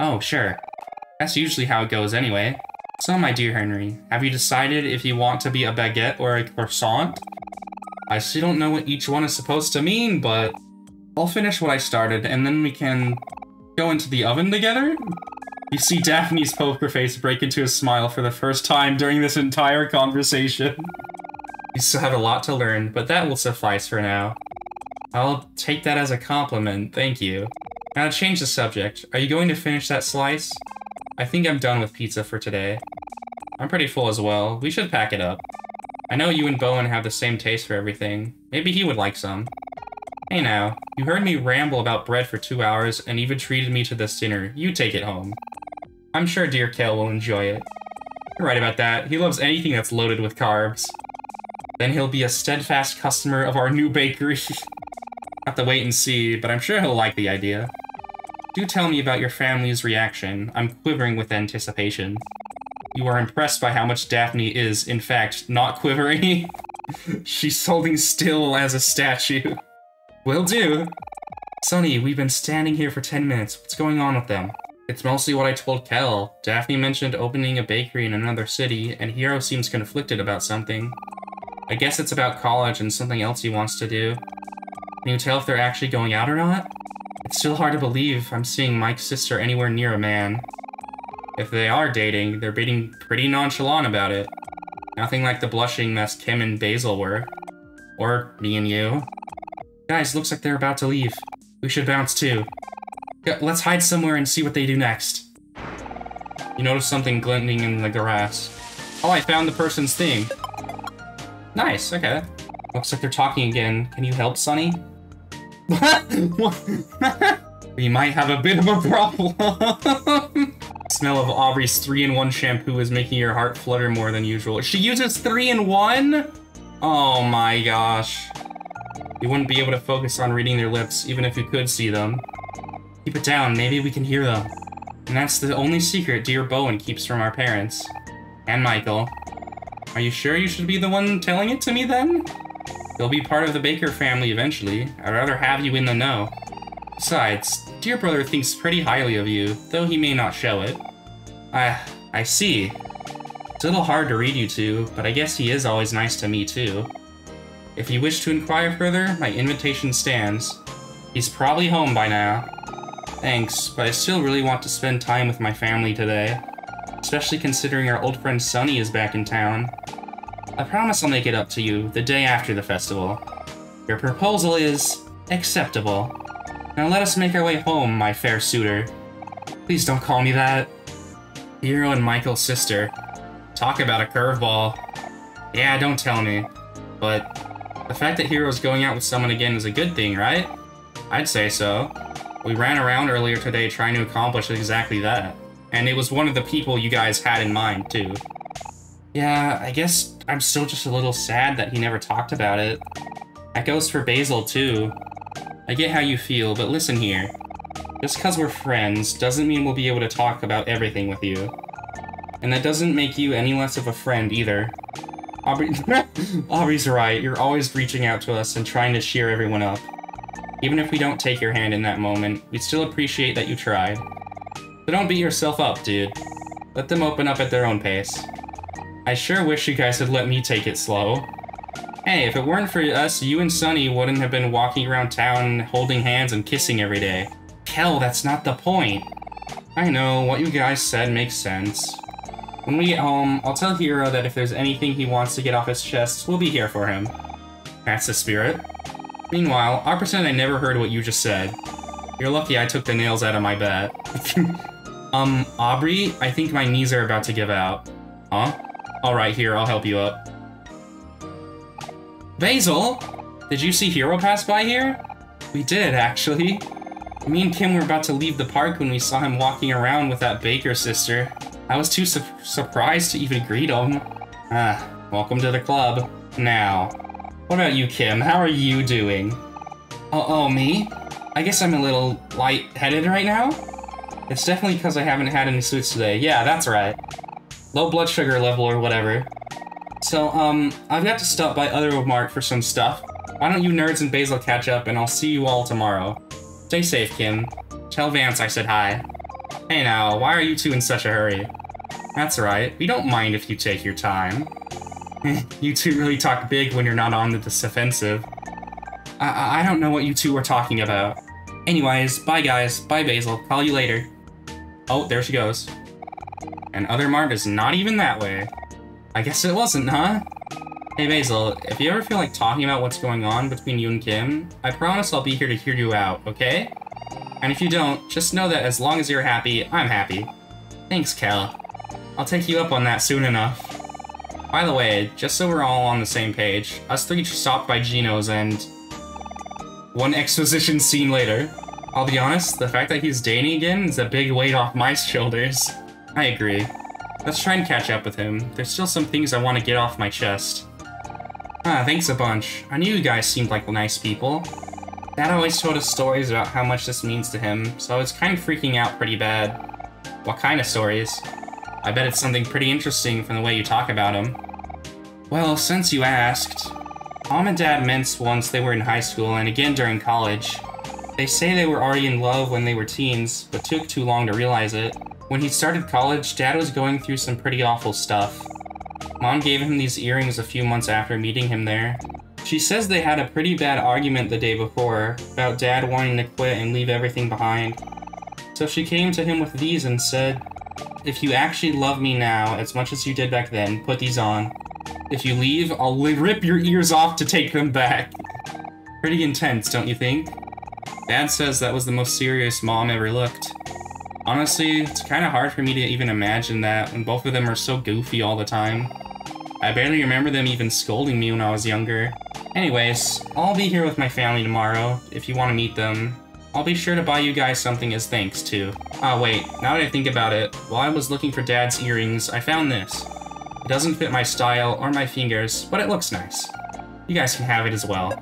Oh, sure. That's usually how it goes anyway. So, my dear Henry, have you decided if you want to be a baguette or a croissant? I still don't know what each one is supposed to mean, but I'll finish what I started and then we can go into the oven together? You see Daphne's poker face break into a smile for the first time during this entire conversation. You still have a lot to learn, but that will suffice for now. I'll take that as a compliment, thank you. Now to change the subject, are you going to finish that slice? I think I'm done with pizza for today. I'm pretty full as well, we should pack it up. I know you and Bowen have the same taste for everything. Maybe he would like some. Hey now, you heard me ramble about bread for two hours and even treated me to this dinner. You take it home. I'm sure dear Kel will enjoy it. You're right about that. He loves anything that's loaded with carbs. Then he'll be a steadfast customer of our new bakery. Have to wait and see, but I'm sure he'll like the idea. Do tell me about your family's reaction. I'm quivering with anticipation. You are impressed by how much Daphne is, in fact, not quivering. She's holding still as a statue. Will do. Sunny, we've been standing here for ten minutes. What's going on with them? It's mostly what I told Kel. Daphne mentioned opening a bakery in another city, and Hero seems conflicted about something. I guess it's about college and something else he wants to do. Can you tell if they're actually going out or not? It's still hard to believe I'm seeing Mike's sister anywhere near a man. If they are dating, they're being pretty nonchalant about it. Nothing like the blushing mess Kim and Basil were. Or me and you. Guys, looks like they're about to leave. We should bounce too. Let's hide somewhere and see what they do next. You notice something glinting in the grass. Oh, I found the person's thing. Nice, okay. Looks like they're talking again. Can you help, Sunny? We might have a bit of a problem. The smell of Aubrey's three in one shampoo is making your heart flutter more than usual. She uses three in one? Oh my gosh. You wouldn't be able to focus on reading their lips, even if you could see them. Keep it down, maybe we can hear them. And that's the only secret dear Bowen keeps from our parents. And Michael. Are you sure you should be the one telling it to me then? You'll be part of the Baker family eventually. I'd rather have you in the know. Besides, dear brother thinks pretty highly of you, though he may not show it. I, I see. It's a little hard to read you two, but I guess he is always nice to me too. If you wish to inquire further, my invitation stands. He's probably home by now. Thanks, but I still really want to spend time with my family today. Especially considering our old friend Sunny is back in town. I promise I'll make it up to you the day after the festival. Your proposal is acceptable. Now let us make our way home, my fair suitor. Please don't call me that. Hero and Michael's sister. Talk about a curveball. Yeah, don't tell me. But the fact that Hero's going out with someone again is a good thing, right? I'd say so. We ran around earlier today trying to accomplish exactly that. And it was one of the people you guys had in mind, too. Yeah, I guess I'm still just a little sad that he never talked about it. That goes for Basil, too. I get how you feel, but listen here. Just because we're friends doesn't mean we'll be able to talk about everything with you. And that doesn't make you any less of a friend, either. Aubrey Aubrey's right, you're always reaching out to us and trying to cheer everyone up. Even if we don't take your hand in that moment, we still appreciate that you tried. So don't beat yourself up, dude. Let them open up at their own pace. I sure wish you guys had let me take it slow. Hey, if it weren't for us, you and Sunny wouldn't have been walking around town holding hands and kissing every day. Hell, that's not the point. I know, what you guys said makes sense. When we get home, I'll tell Hero that if there's anything he wants to get off his chest, we'll be here for him. That's the spirit. Meanwhile, I'll pretend I never heard what you just said. You're lucky I took the nails out of my bed. um, Aubrey, I think my knees are about to give out. Huh? Alright, here, I'll help you up. Basil! Did you see Hero pass by here? We did, actually. Me and Kim were about to leave the park when we saw him walking around with that Baker sister. I was too su surprised to even greet him. Ah, welcome to the club. Now, what about you, Kim? How are you doing? Uh oh, me? I guess I'm a little light-headed right now? It's definitely because I haven't had any sweets today. Yeah, that's right. Low blood sugar level or whatever. So, um, I've got to stop by Othermart for some stuff. Why don't you nerds and Basil catch up and I'll see you all tomorrow. Stay safe, Kim. Tell Vance I said hi. Hey now, why are you two in such a hurry? That's right, we don't mind if you take your time. You two really talk big when you're not on the defensive. I, I don't know what you two were talking about. Anyways, bye guys, bye Basil, call you later. Oh, there she goes. And Othermart is not even that way. I guess it wasn't, huh? Hey Basil, if you ever feel like talking about what's going on between you and Kim, I promise I'll be here to hear you out, okay? And if you don't, just know that as long as you're happy, I'm happy. Thanks, Kel. I'll take you up on that soon enough. By the way, just so we're all on the same page, us three just stopped by Gino's and... one exposition scene later. I'll be honest, the fact that he's dating again is a big weight off my shoulders. I agree. Let's try and catch up with him. There's still some things I want to get off my chest. Ah, thanks a bunch. I knew you guys seemed like nice people. Dad always told us stories about how much this means to him, so I was kind of freaking out pretty bad. What kind of stories? I bet it's something pretty interesting from the way you talk about him. Well, since you asked... Mom and Dad minced once they were in high school and again during college. They say they were already in love when they were teens, but took too long to realize it. When he started college, Dad was going through some pretty awful stuff. Mom gave him these earrings a few months after meeting him there. She says they had a pretty bad argument the day before, about Dad wanting to quit and leave everything behind. So she came to him with these and said, "If you actually love me now, as much as you did back then, put these on. If you leave, I'll rip your ears off to take them back." Pretty intense, don't you think? Dad says that was the most serious Mom ever looked. Honestly, it's kind of hard for me to even imagine that when both of them are so goofy all the time. I barely remember them even scolding me when I was younger. Anyways, I'll be here with my family tomorrow, if you want to meet them. I'll be sure to buy you guys something as thanks, too. Ah, wait, now that I think about it, while I was looking for Dad's earrings, I found this. It doesn't fit my style or my fingers, but it looks nice. You guys can have it as well.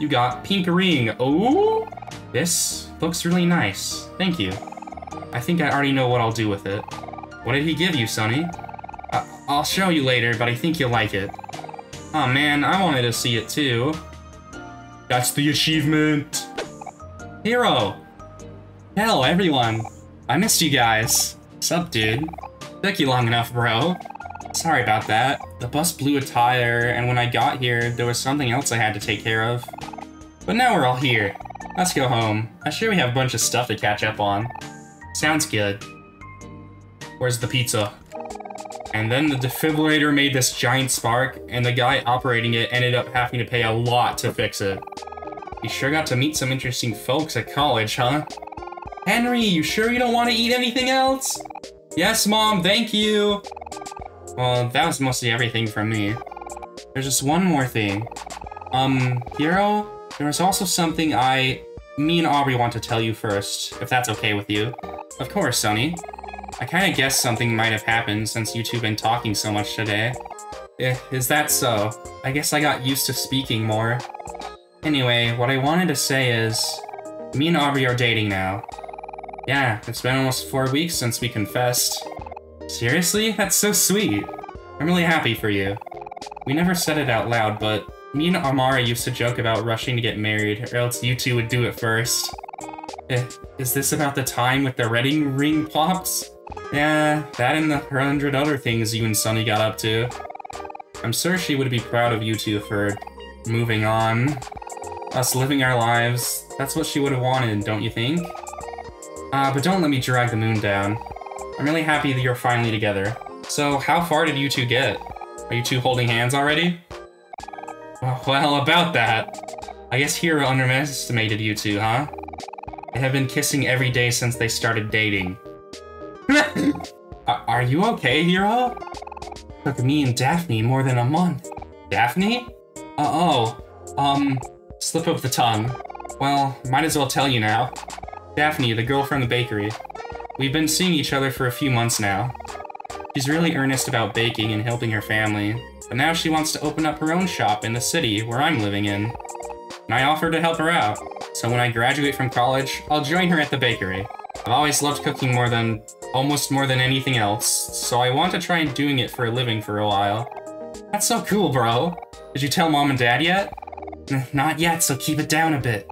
You got pink ring. Oh, this looks really nice. Thank you. I think I already know what I'll do with it. What did he give you, Sunny? I I'll show you later, but I think you'll like it. Oh man, I wanted to see it too. That's the achievement! Hero! Hello, everyone! I missed you guys. What's up, dude? Took you long enough, bro. Sorry about that. The bus blew a tire, and when I got here, there was something else I had to take care of. But now we're all here. Let's go home. I'm sure we have a bunch of stuff to catch up on. Sounds good. Where's the pizza? And then the defibrillator made this giant spark, and the guy operating it ended up having to pay a lot to fix it. You sure got to meet some interesting folks at college, huh? Henry, you sure you don't want to eat anything else? Yes, Mom, thank you! Well, that was mostly everything from me. There's just one more thing. Um, Hero, there was also something I... Me and Aubrey want to tell you first, if that's okay with you. Of course, Sunny. I kinda guess something might have happened since you two been talking so much today. Eh, is that so? I guess I got used to speaking more. Anyway, what I wanted to say is... Me and Aubrey are dating now. Yeah, it's been almost four weeks since we confessed. Seriously? That's so sweet. I'm really happy for you. We never said it out loud, but... Me and Omori used to joke about rushing to get married, or else you two would do it first. Eh, is this about the time with the wedding ring pops? Yeah, that and the hundred other things you and Sunny got up to. I'm sure she would be proud of you two for moving on. Us living our lives, that's what she would have wanted, don't you think? Ah, uh, but don't let me drag the moon down. I'm really happy that you're finally together. So, how far did you two get? Are you two holding hands already? Well, about that. I guess Hero underestimated you two, huh? They have been kissing every day since they started dating. Are you okay, Hero? Took me and Daphne more than a month. Daphne? Uh-oh. Um, slip of the tongue. Well, might as well tell you now. Daphne, the girl from the bakery. We've been seeing each other for a few months now. She's really earnest about baking and helping her family, but now she wants to open up her own shop in the city where I'm living in. And I offered to help her out. So when I graduate from college, I'll join her at the bakery. I've always loved cooking more than, almost more than anything else, so I want to try doing it for a living for a while. That's so cool, bro. Did you tell Mom and Dad yet? Not yet, so keep it down a bit.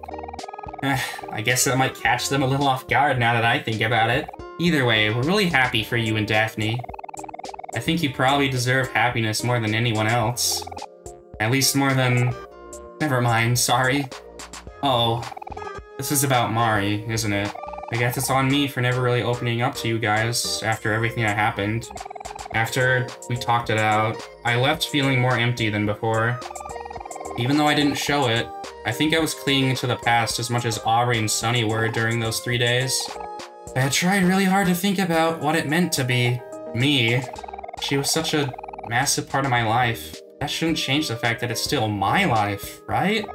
I guess that might catch them a little off guard now that I think about it. Either way, we're really happy for you and Daphne. I think you probably deserve happiness more than anyone else. At least more than... Never mind, sorry. Oh. This is about Mari, isn't it? I guess it's on me for never really opening up to you guys after everything that happened. After we talked it out, I left feeling more empty than before. Even though I didn't show it, I think I was clinging to the past as much as Aubrey and Sunny were during those three days. I had tried really hard to think about what it meant to be me. She was such a massive part of my life. That shouldn't change the fact that it's still my life, right?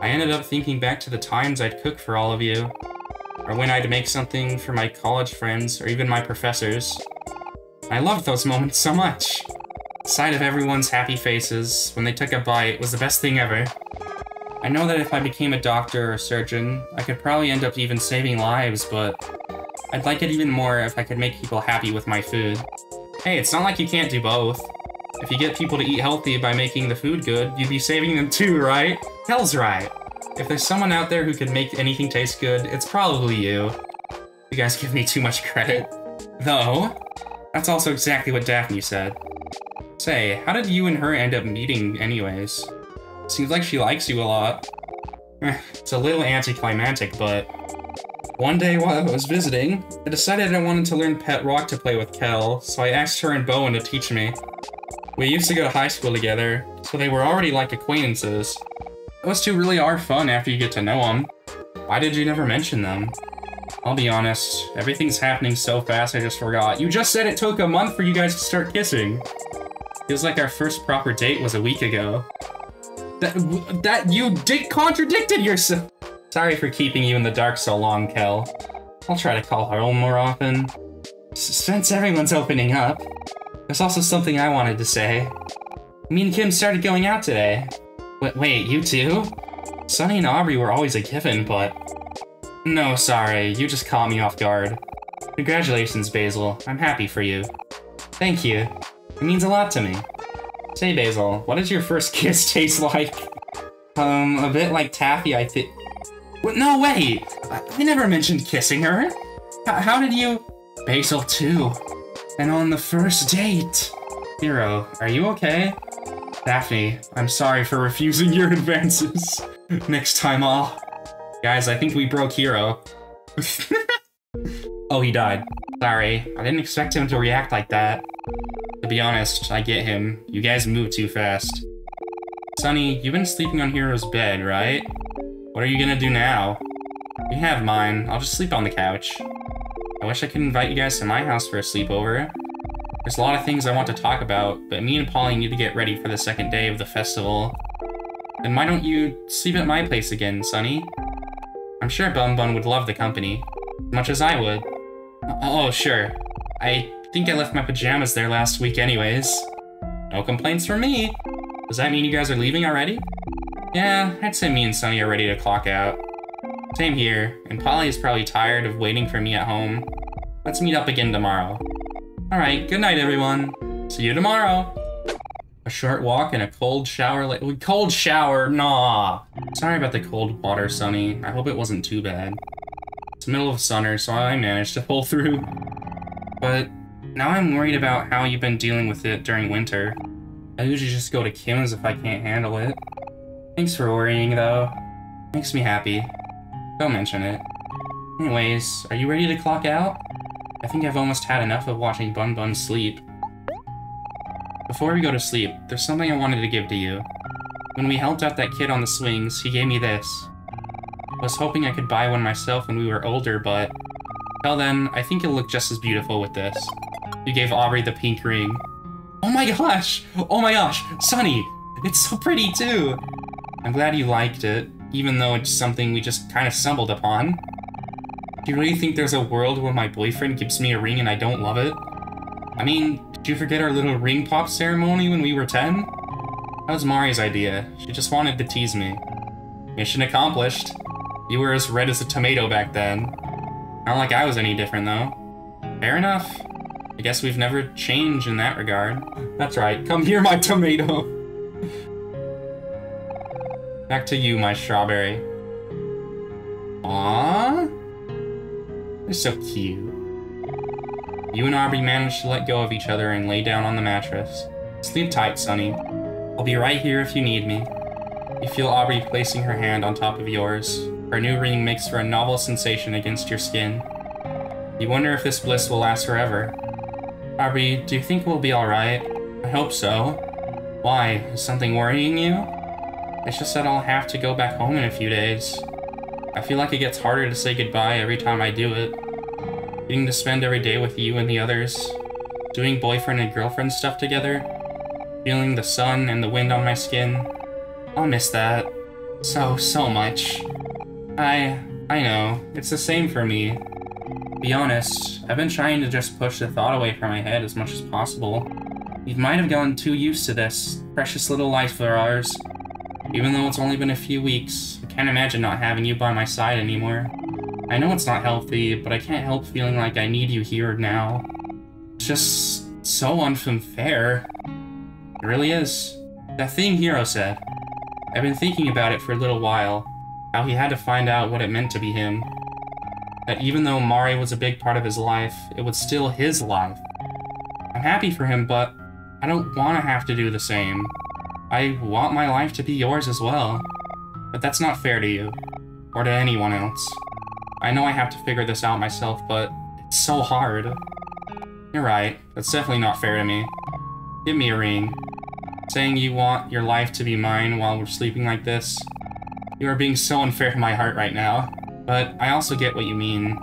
I ended up thinking back to the times I'd cook for all of you, or when I'd make something for my college friends, or even my professors. I loved those moments so much. The sight of everyone's happy faces when they took a bite was the best thing ever. I know that if I became a doctor or a surgeon, I could probably end up even saving lives, but I'd like it even more if I could make people happy with my food. Hey, it's not like you can't do both. If you get people to eat healthy by making the food good, you'd be saving them too, right? Hell's right. If there's someone out there who could make anything taste good, it's probably you. You guys give me too much credit. Though, that's also exactly what Daphne said. Say, how did you and her end up meeting anyways? Seems like she likes you a lot. It's a little anticlimactic, but... One day while I was visiting, I decided I wanted to learn pet rock to play with Kel, so I asked her and Bowen to teach me. We used to go to high school together, so they were already like acquaintances. Those two really are fun after you get to know them. Why did you never mention them? I'll be honest, everything's happening so fast I just forgot. You just said it took a month for you guys to start kissing. Feels like our first proper date was a week ago. That, that you did contradicted yourself. Sorry for keeping you in the dark so long, Kel. I'll try to call home more often. Since everyone's opening up, there's also something I wanted to say. Me and Kim started going out today. Wait, wait, you too? Sunny and Aubrey were always a given, but... No, sorry, you just caught me off guard. Congratulations, Basil. I'm happy for you. Thank you. It means a lot to me. Say, Basil, what does your first kiss taste like? Um, a bit like taffy, I think. No, wait! I, I never mentioned kissing her! H how did you... Basil, too. And on the first date! Hero, are you okay? Daphne, I'm sorry for refusing your advances. Next time I'll... Guys, I think we broke Hero. Oh, he died. Sorry, I didn't expect him to react like that. To be honest, I get him. You guys move too fast. Sunny, you've been sleeping on Hero's bed, right? What are you gonna do now? You have mine. I'll just sleep on the couch. I wish I could invite you guys to my house for a sleepover. There's a lot of things I want to talk about, but me and Polly need to get ready for the second day of the festival. Then why don't you sleep at my place again, Sunny? I'm sure Bun Bun would love the company, as much as I would. Oh, sure. I think I left my pajamas there last week anyways. No complaints from me. Does that mean you guys are leaving already? Yeah, I'd say me and Sunny are ready to clock out. Same here, and Polly is probably tired of waiting for me at home. Let's meet up again tomorrow. Alright, good night everyone. See you tomorrow. A short walk and a cold shower la- Cold shower? Nah. Sorry about the cold water, Sunny. I hope it wasn't too bad. It's the middle of summer, so I managed to pull through. But now I'm worried about how you've been dealing with it during winter. I usually just go to Kim's if I can't handle it. Thanks for worrying, though. Makes me happy. Don't mention it. Anyways, are you ready to clock out? I think I've almost had enough of watching Bun Bun sleep. Before we go to sleep, there's something I wanted to give to you. When we helped out that kid on the swings, he gave me this. I was hoping I could buy one myself when we were older, but... Well then, I think it'll look just as beautiful with this. You gave Aubrey the pink ring. Oh my gosh! Oh my gosh! Sunny! It's so pretty too! I'm glad you liked it, even though it's something we just kind of stumbled upon. Do you really think there's a world where my boyfriend gives me a ring and I don't love it? I mean, did you forget our little ring pop ceremony when we were ten? That was Mari's idea. She just wanted to tease me. Mission accomplished. You were as red as a tomato back then. Not like I was any different, though. Fair enough. I guess we've never changed in that regard. That's right. Come here, my tomato. Back to you, my strawberry. Aww. They're so cute. You and Aubrey manage to let go of each other and lay down on the mattress. Sleep tight, Sunny. I'll be right here if you need me. You feel Aubrey placing her hand on top of yours. Her new ring makes for a novel sensation against your skin. You wonder if this bliss will last forever. Aubrey, do you think we'll be alright? I hope so. Why? Is something worrying you? It's just that I'll have to go back home in a few days. I feel like it gets harder to say goodbye every time I do it. Getting to spend every day with you and the others. Doing boyfriend and girlfriend stuff together. Feeling the sun and the wind on my skin. I'll miss that. So, so much. I... I know. It's the same for me. To be honest, I've been trying to just push the thought away from my head as much as possible. You might have gotten too used to this precious little life of ours. Even though it's only been a few weeks, I can't imagine not having you by my side anymore. I know it's not healthy, but I can't help feeling like I need you here now. It's just so unfair. It really is. That thing Hero said. I've been thinking about it for a little while, how he had to find out what it meant to be him. That even though Mari was a big part of his life, it was still his life. I'm happy for him, but I don't want to have to do the same. I want my life to be yours as well. But that's not fair to you, or to anyone else. I know I have to figure this out myself, but it's so hard. You're right, that's definitely not fair to me. Give me a ring. Saying you want your life to be mine while we're sleeping like this. You are being so unfair to my heart right now, but I also get what you mean.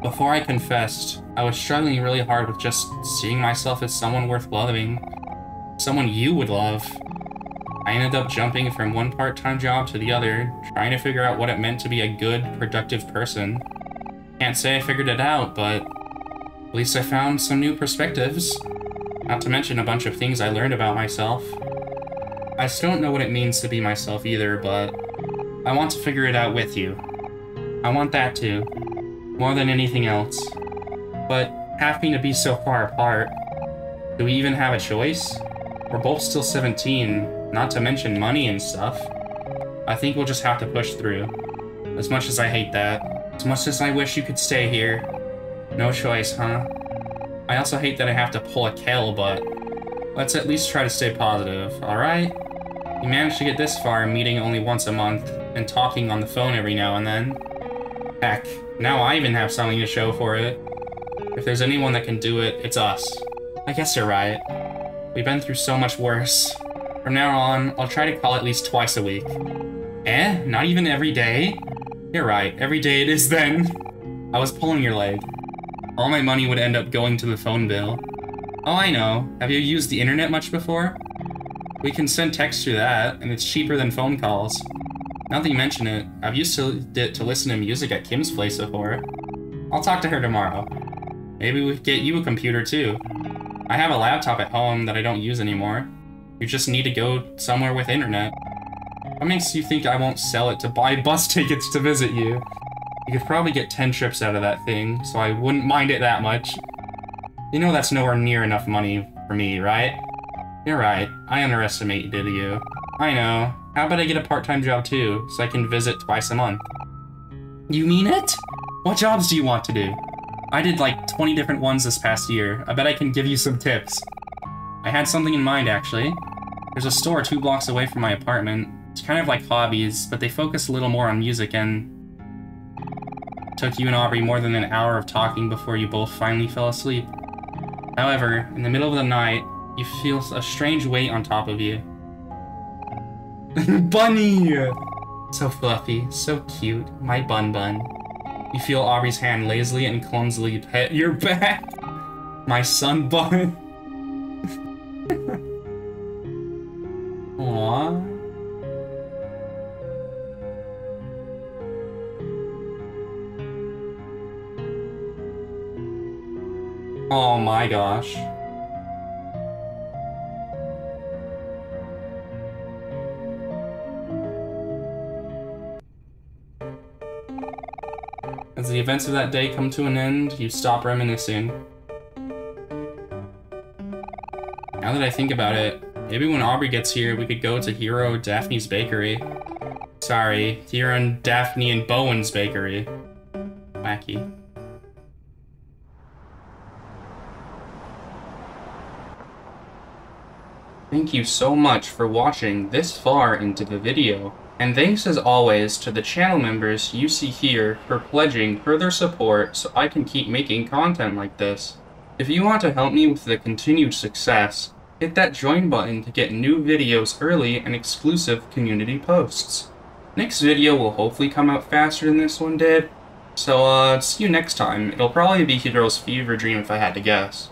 Before I confessed, I was struggling really hard with just seeing myself as someone worth loving. Someone you would love. I ended up jumping from one part-time job to the other, trying to figure out what it meant to be a good, productive person. Can't say I figured it out, but at least I found some new perspectives. Not to mention a bunch of things I learned about myself. I still don't know what it means to be myself either, but I want to figure it out with you. I want that too, more than anything else. But having to be so far apart, do we even have a choice? We're both still seventeen. Not to mention money and stuff. I think we'll just have to push through. As much as I hate that. As much as I wish you could stay here. No choice, huh? I also hate that I have to pull a Kel, but let's at least try to stay positive, alright? You managed to get this far, meeting only once a month, and talking on the phone every now and then. Heck, now I even have something to show for it. If there's anyone that can do it, it's us. I guess you're right. We've been through so much worse. From now on, I'll try to call at least twice a week. Eh? Not even every day? You're right, every day it is then. I was pulling your leg. All my money would end up going to the phone bill. Oh, I know. Have you used the internet much before? We can send texts through that, and it's cheaper than phone calls. Now that you mention it, I've used to, to listen to music at Kim's place before. I'll talk to her tomorrow. Maybe we could get you a computer too. I have a laptop at home that I don't use anymore. You just need to go somewhere with internet. What makes you think I won't sell it to buy bus tickets to visit you? You could probably get ten trips out of that thing, so I wouldn't mind it that much. You know that's nowhere near enough money for me, right? You're right. I underestimated you. I know. How about I get a part-time job too, so I can visit twice a month? You mean it? What jobs do you want to do? I did like twenty different ones this past year. I bet I can give you some tips. I had something in mind, actually. There's a store two blocks away from my apartment. It's kind of like Hobbies, but they focus a little more on music and... It took you and Aubrey more than an hour of talking before you both finally fell asleep. However, in the middle of the night, you feel a strange weight on top of you. Bunny! So fluffy, so cute, my bun bun. You feel Aubrey's hand lazily and clumsily pet your back. My son bun. Aww. Oh my gosh. As the events of that day come to an end, you stop reminiscing. Now that I think about it, maybe when Aubrey gets here, we could go to Hero Daphne's Bakery. Sorry, Hero and Daphne and Bowen's Bakery. Wacky. Thank you so much for watching this far into the video, and thanks as always to the channel members you see here for pledging further support so I can keep making content like this. If you want to help me with the continued success, hit that join button to get new videos early and exclusive community posts. Next video will hopefully come out faster than this one did, so uh, see you next time. It'll probably be Hero's Fever Dream if I had to guess.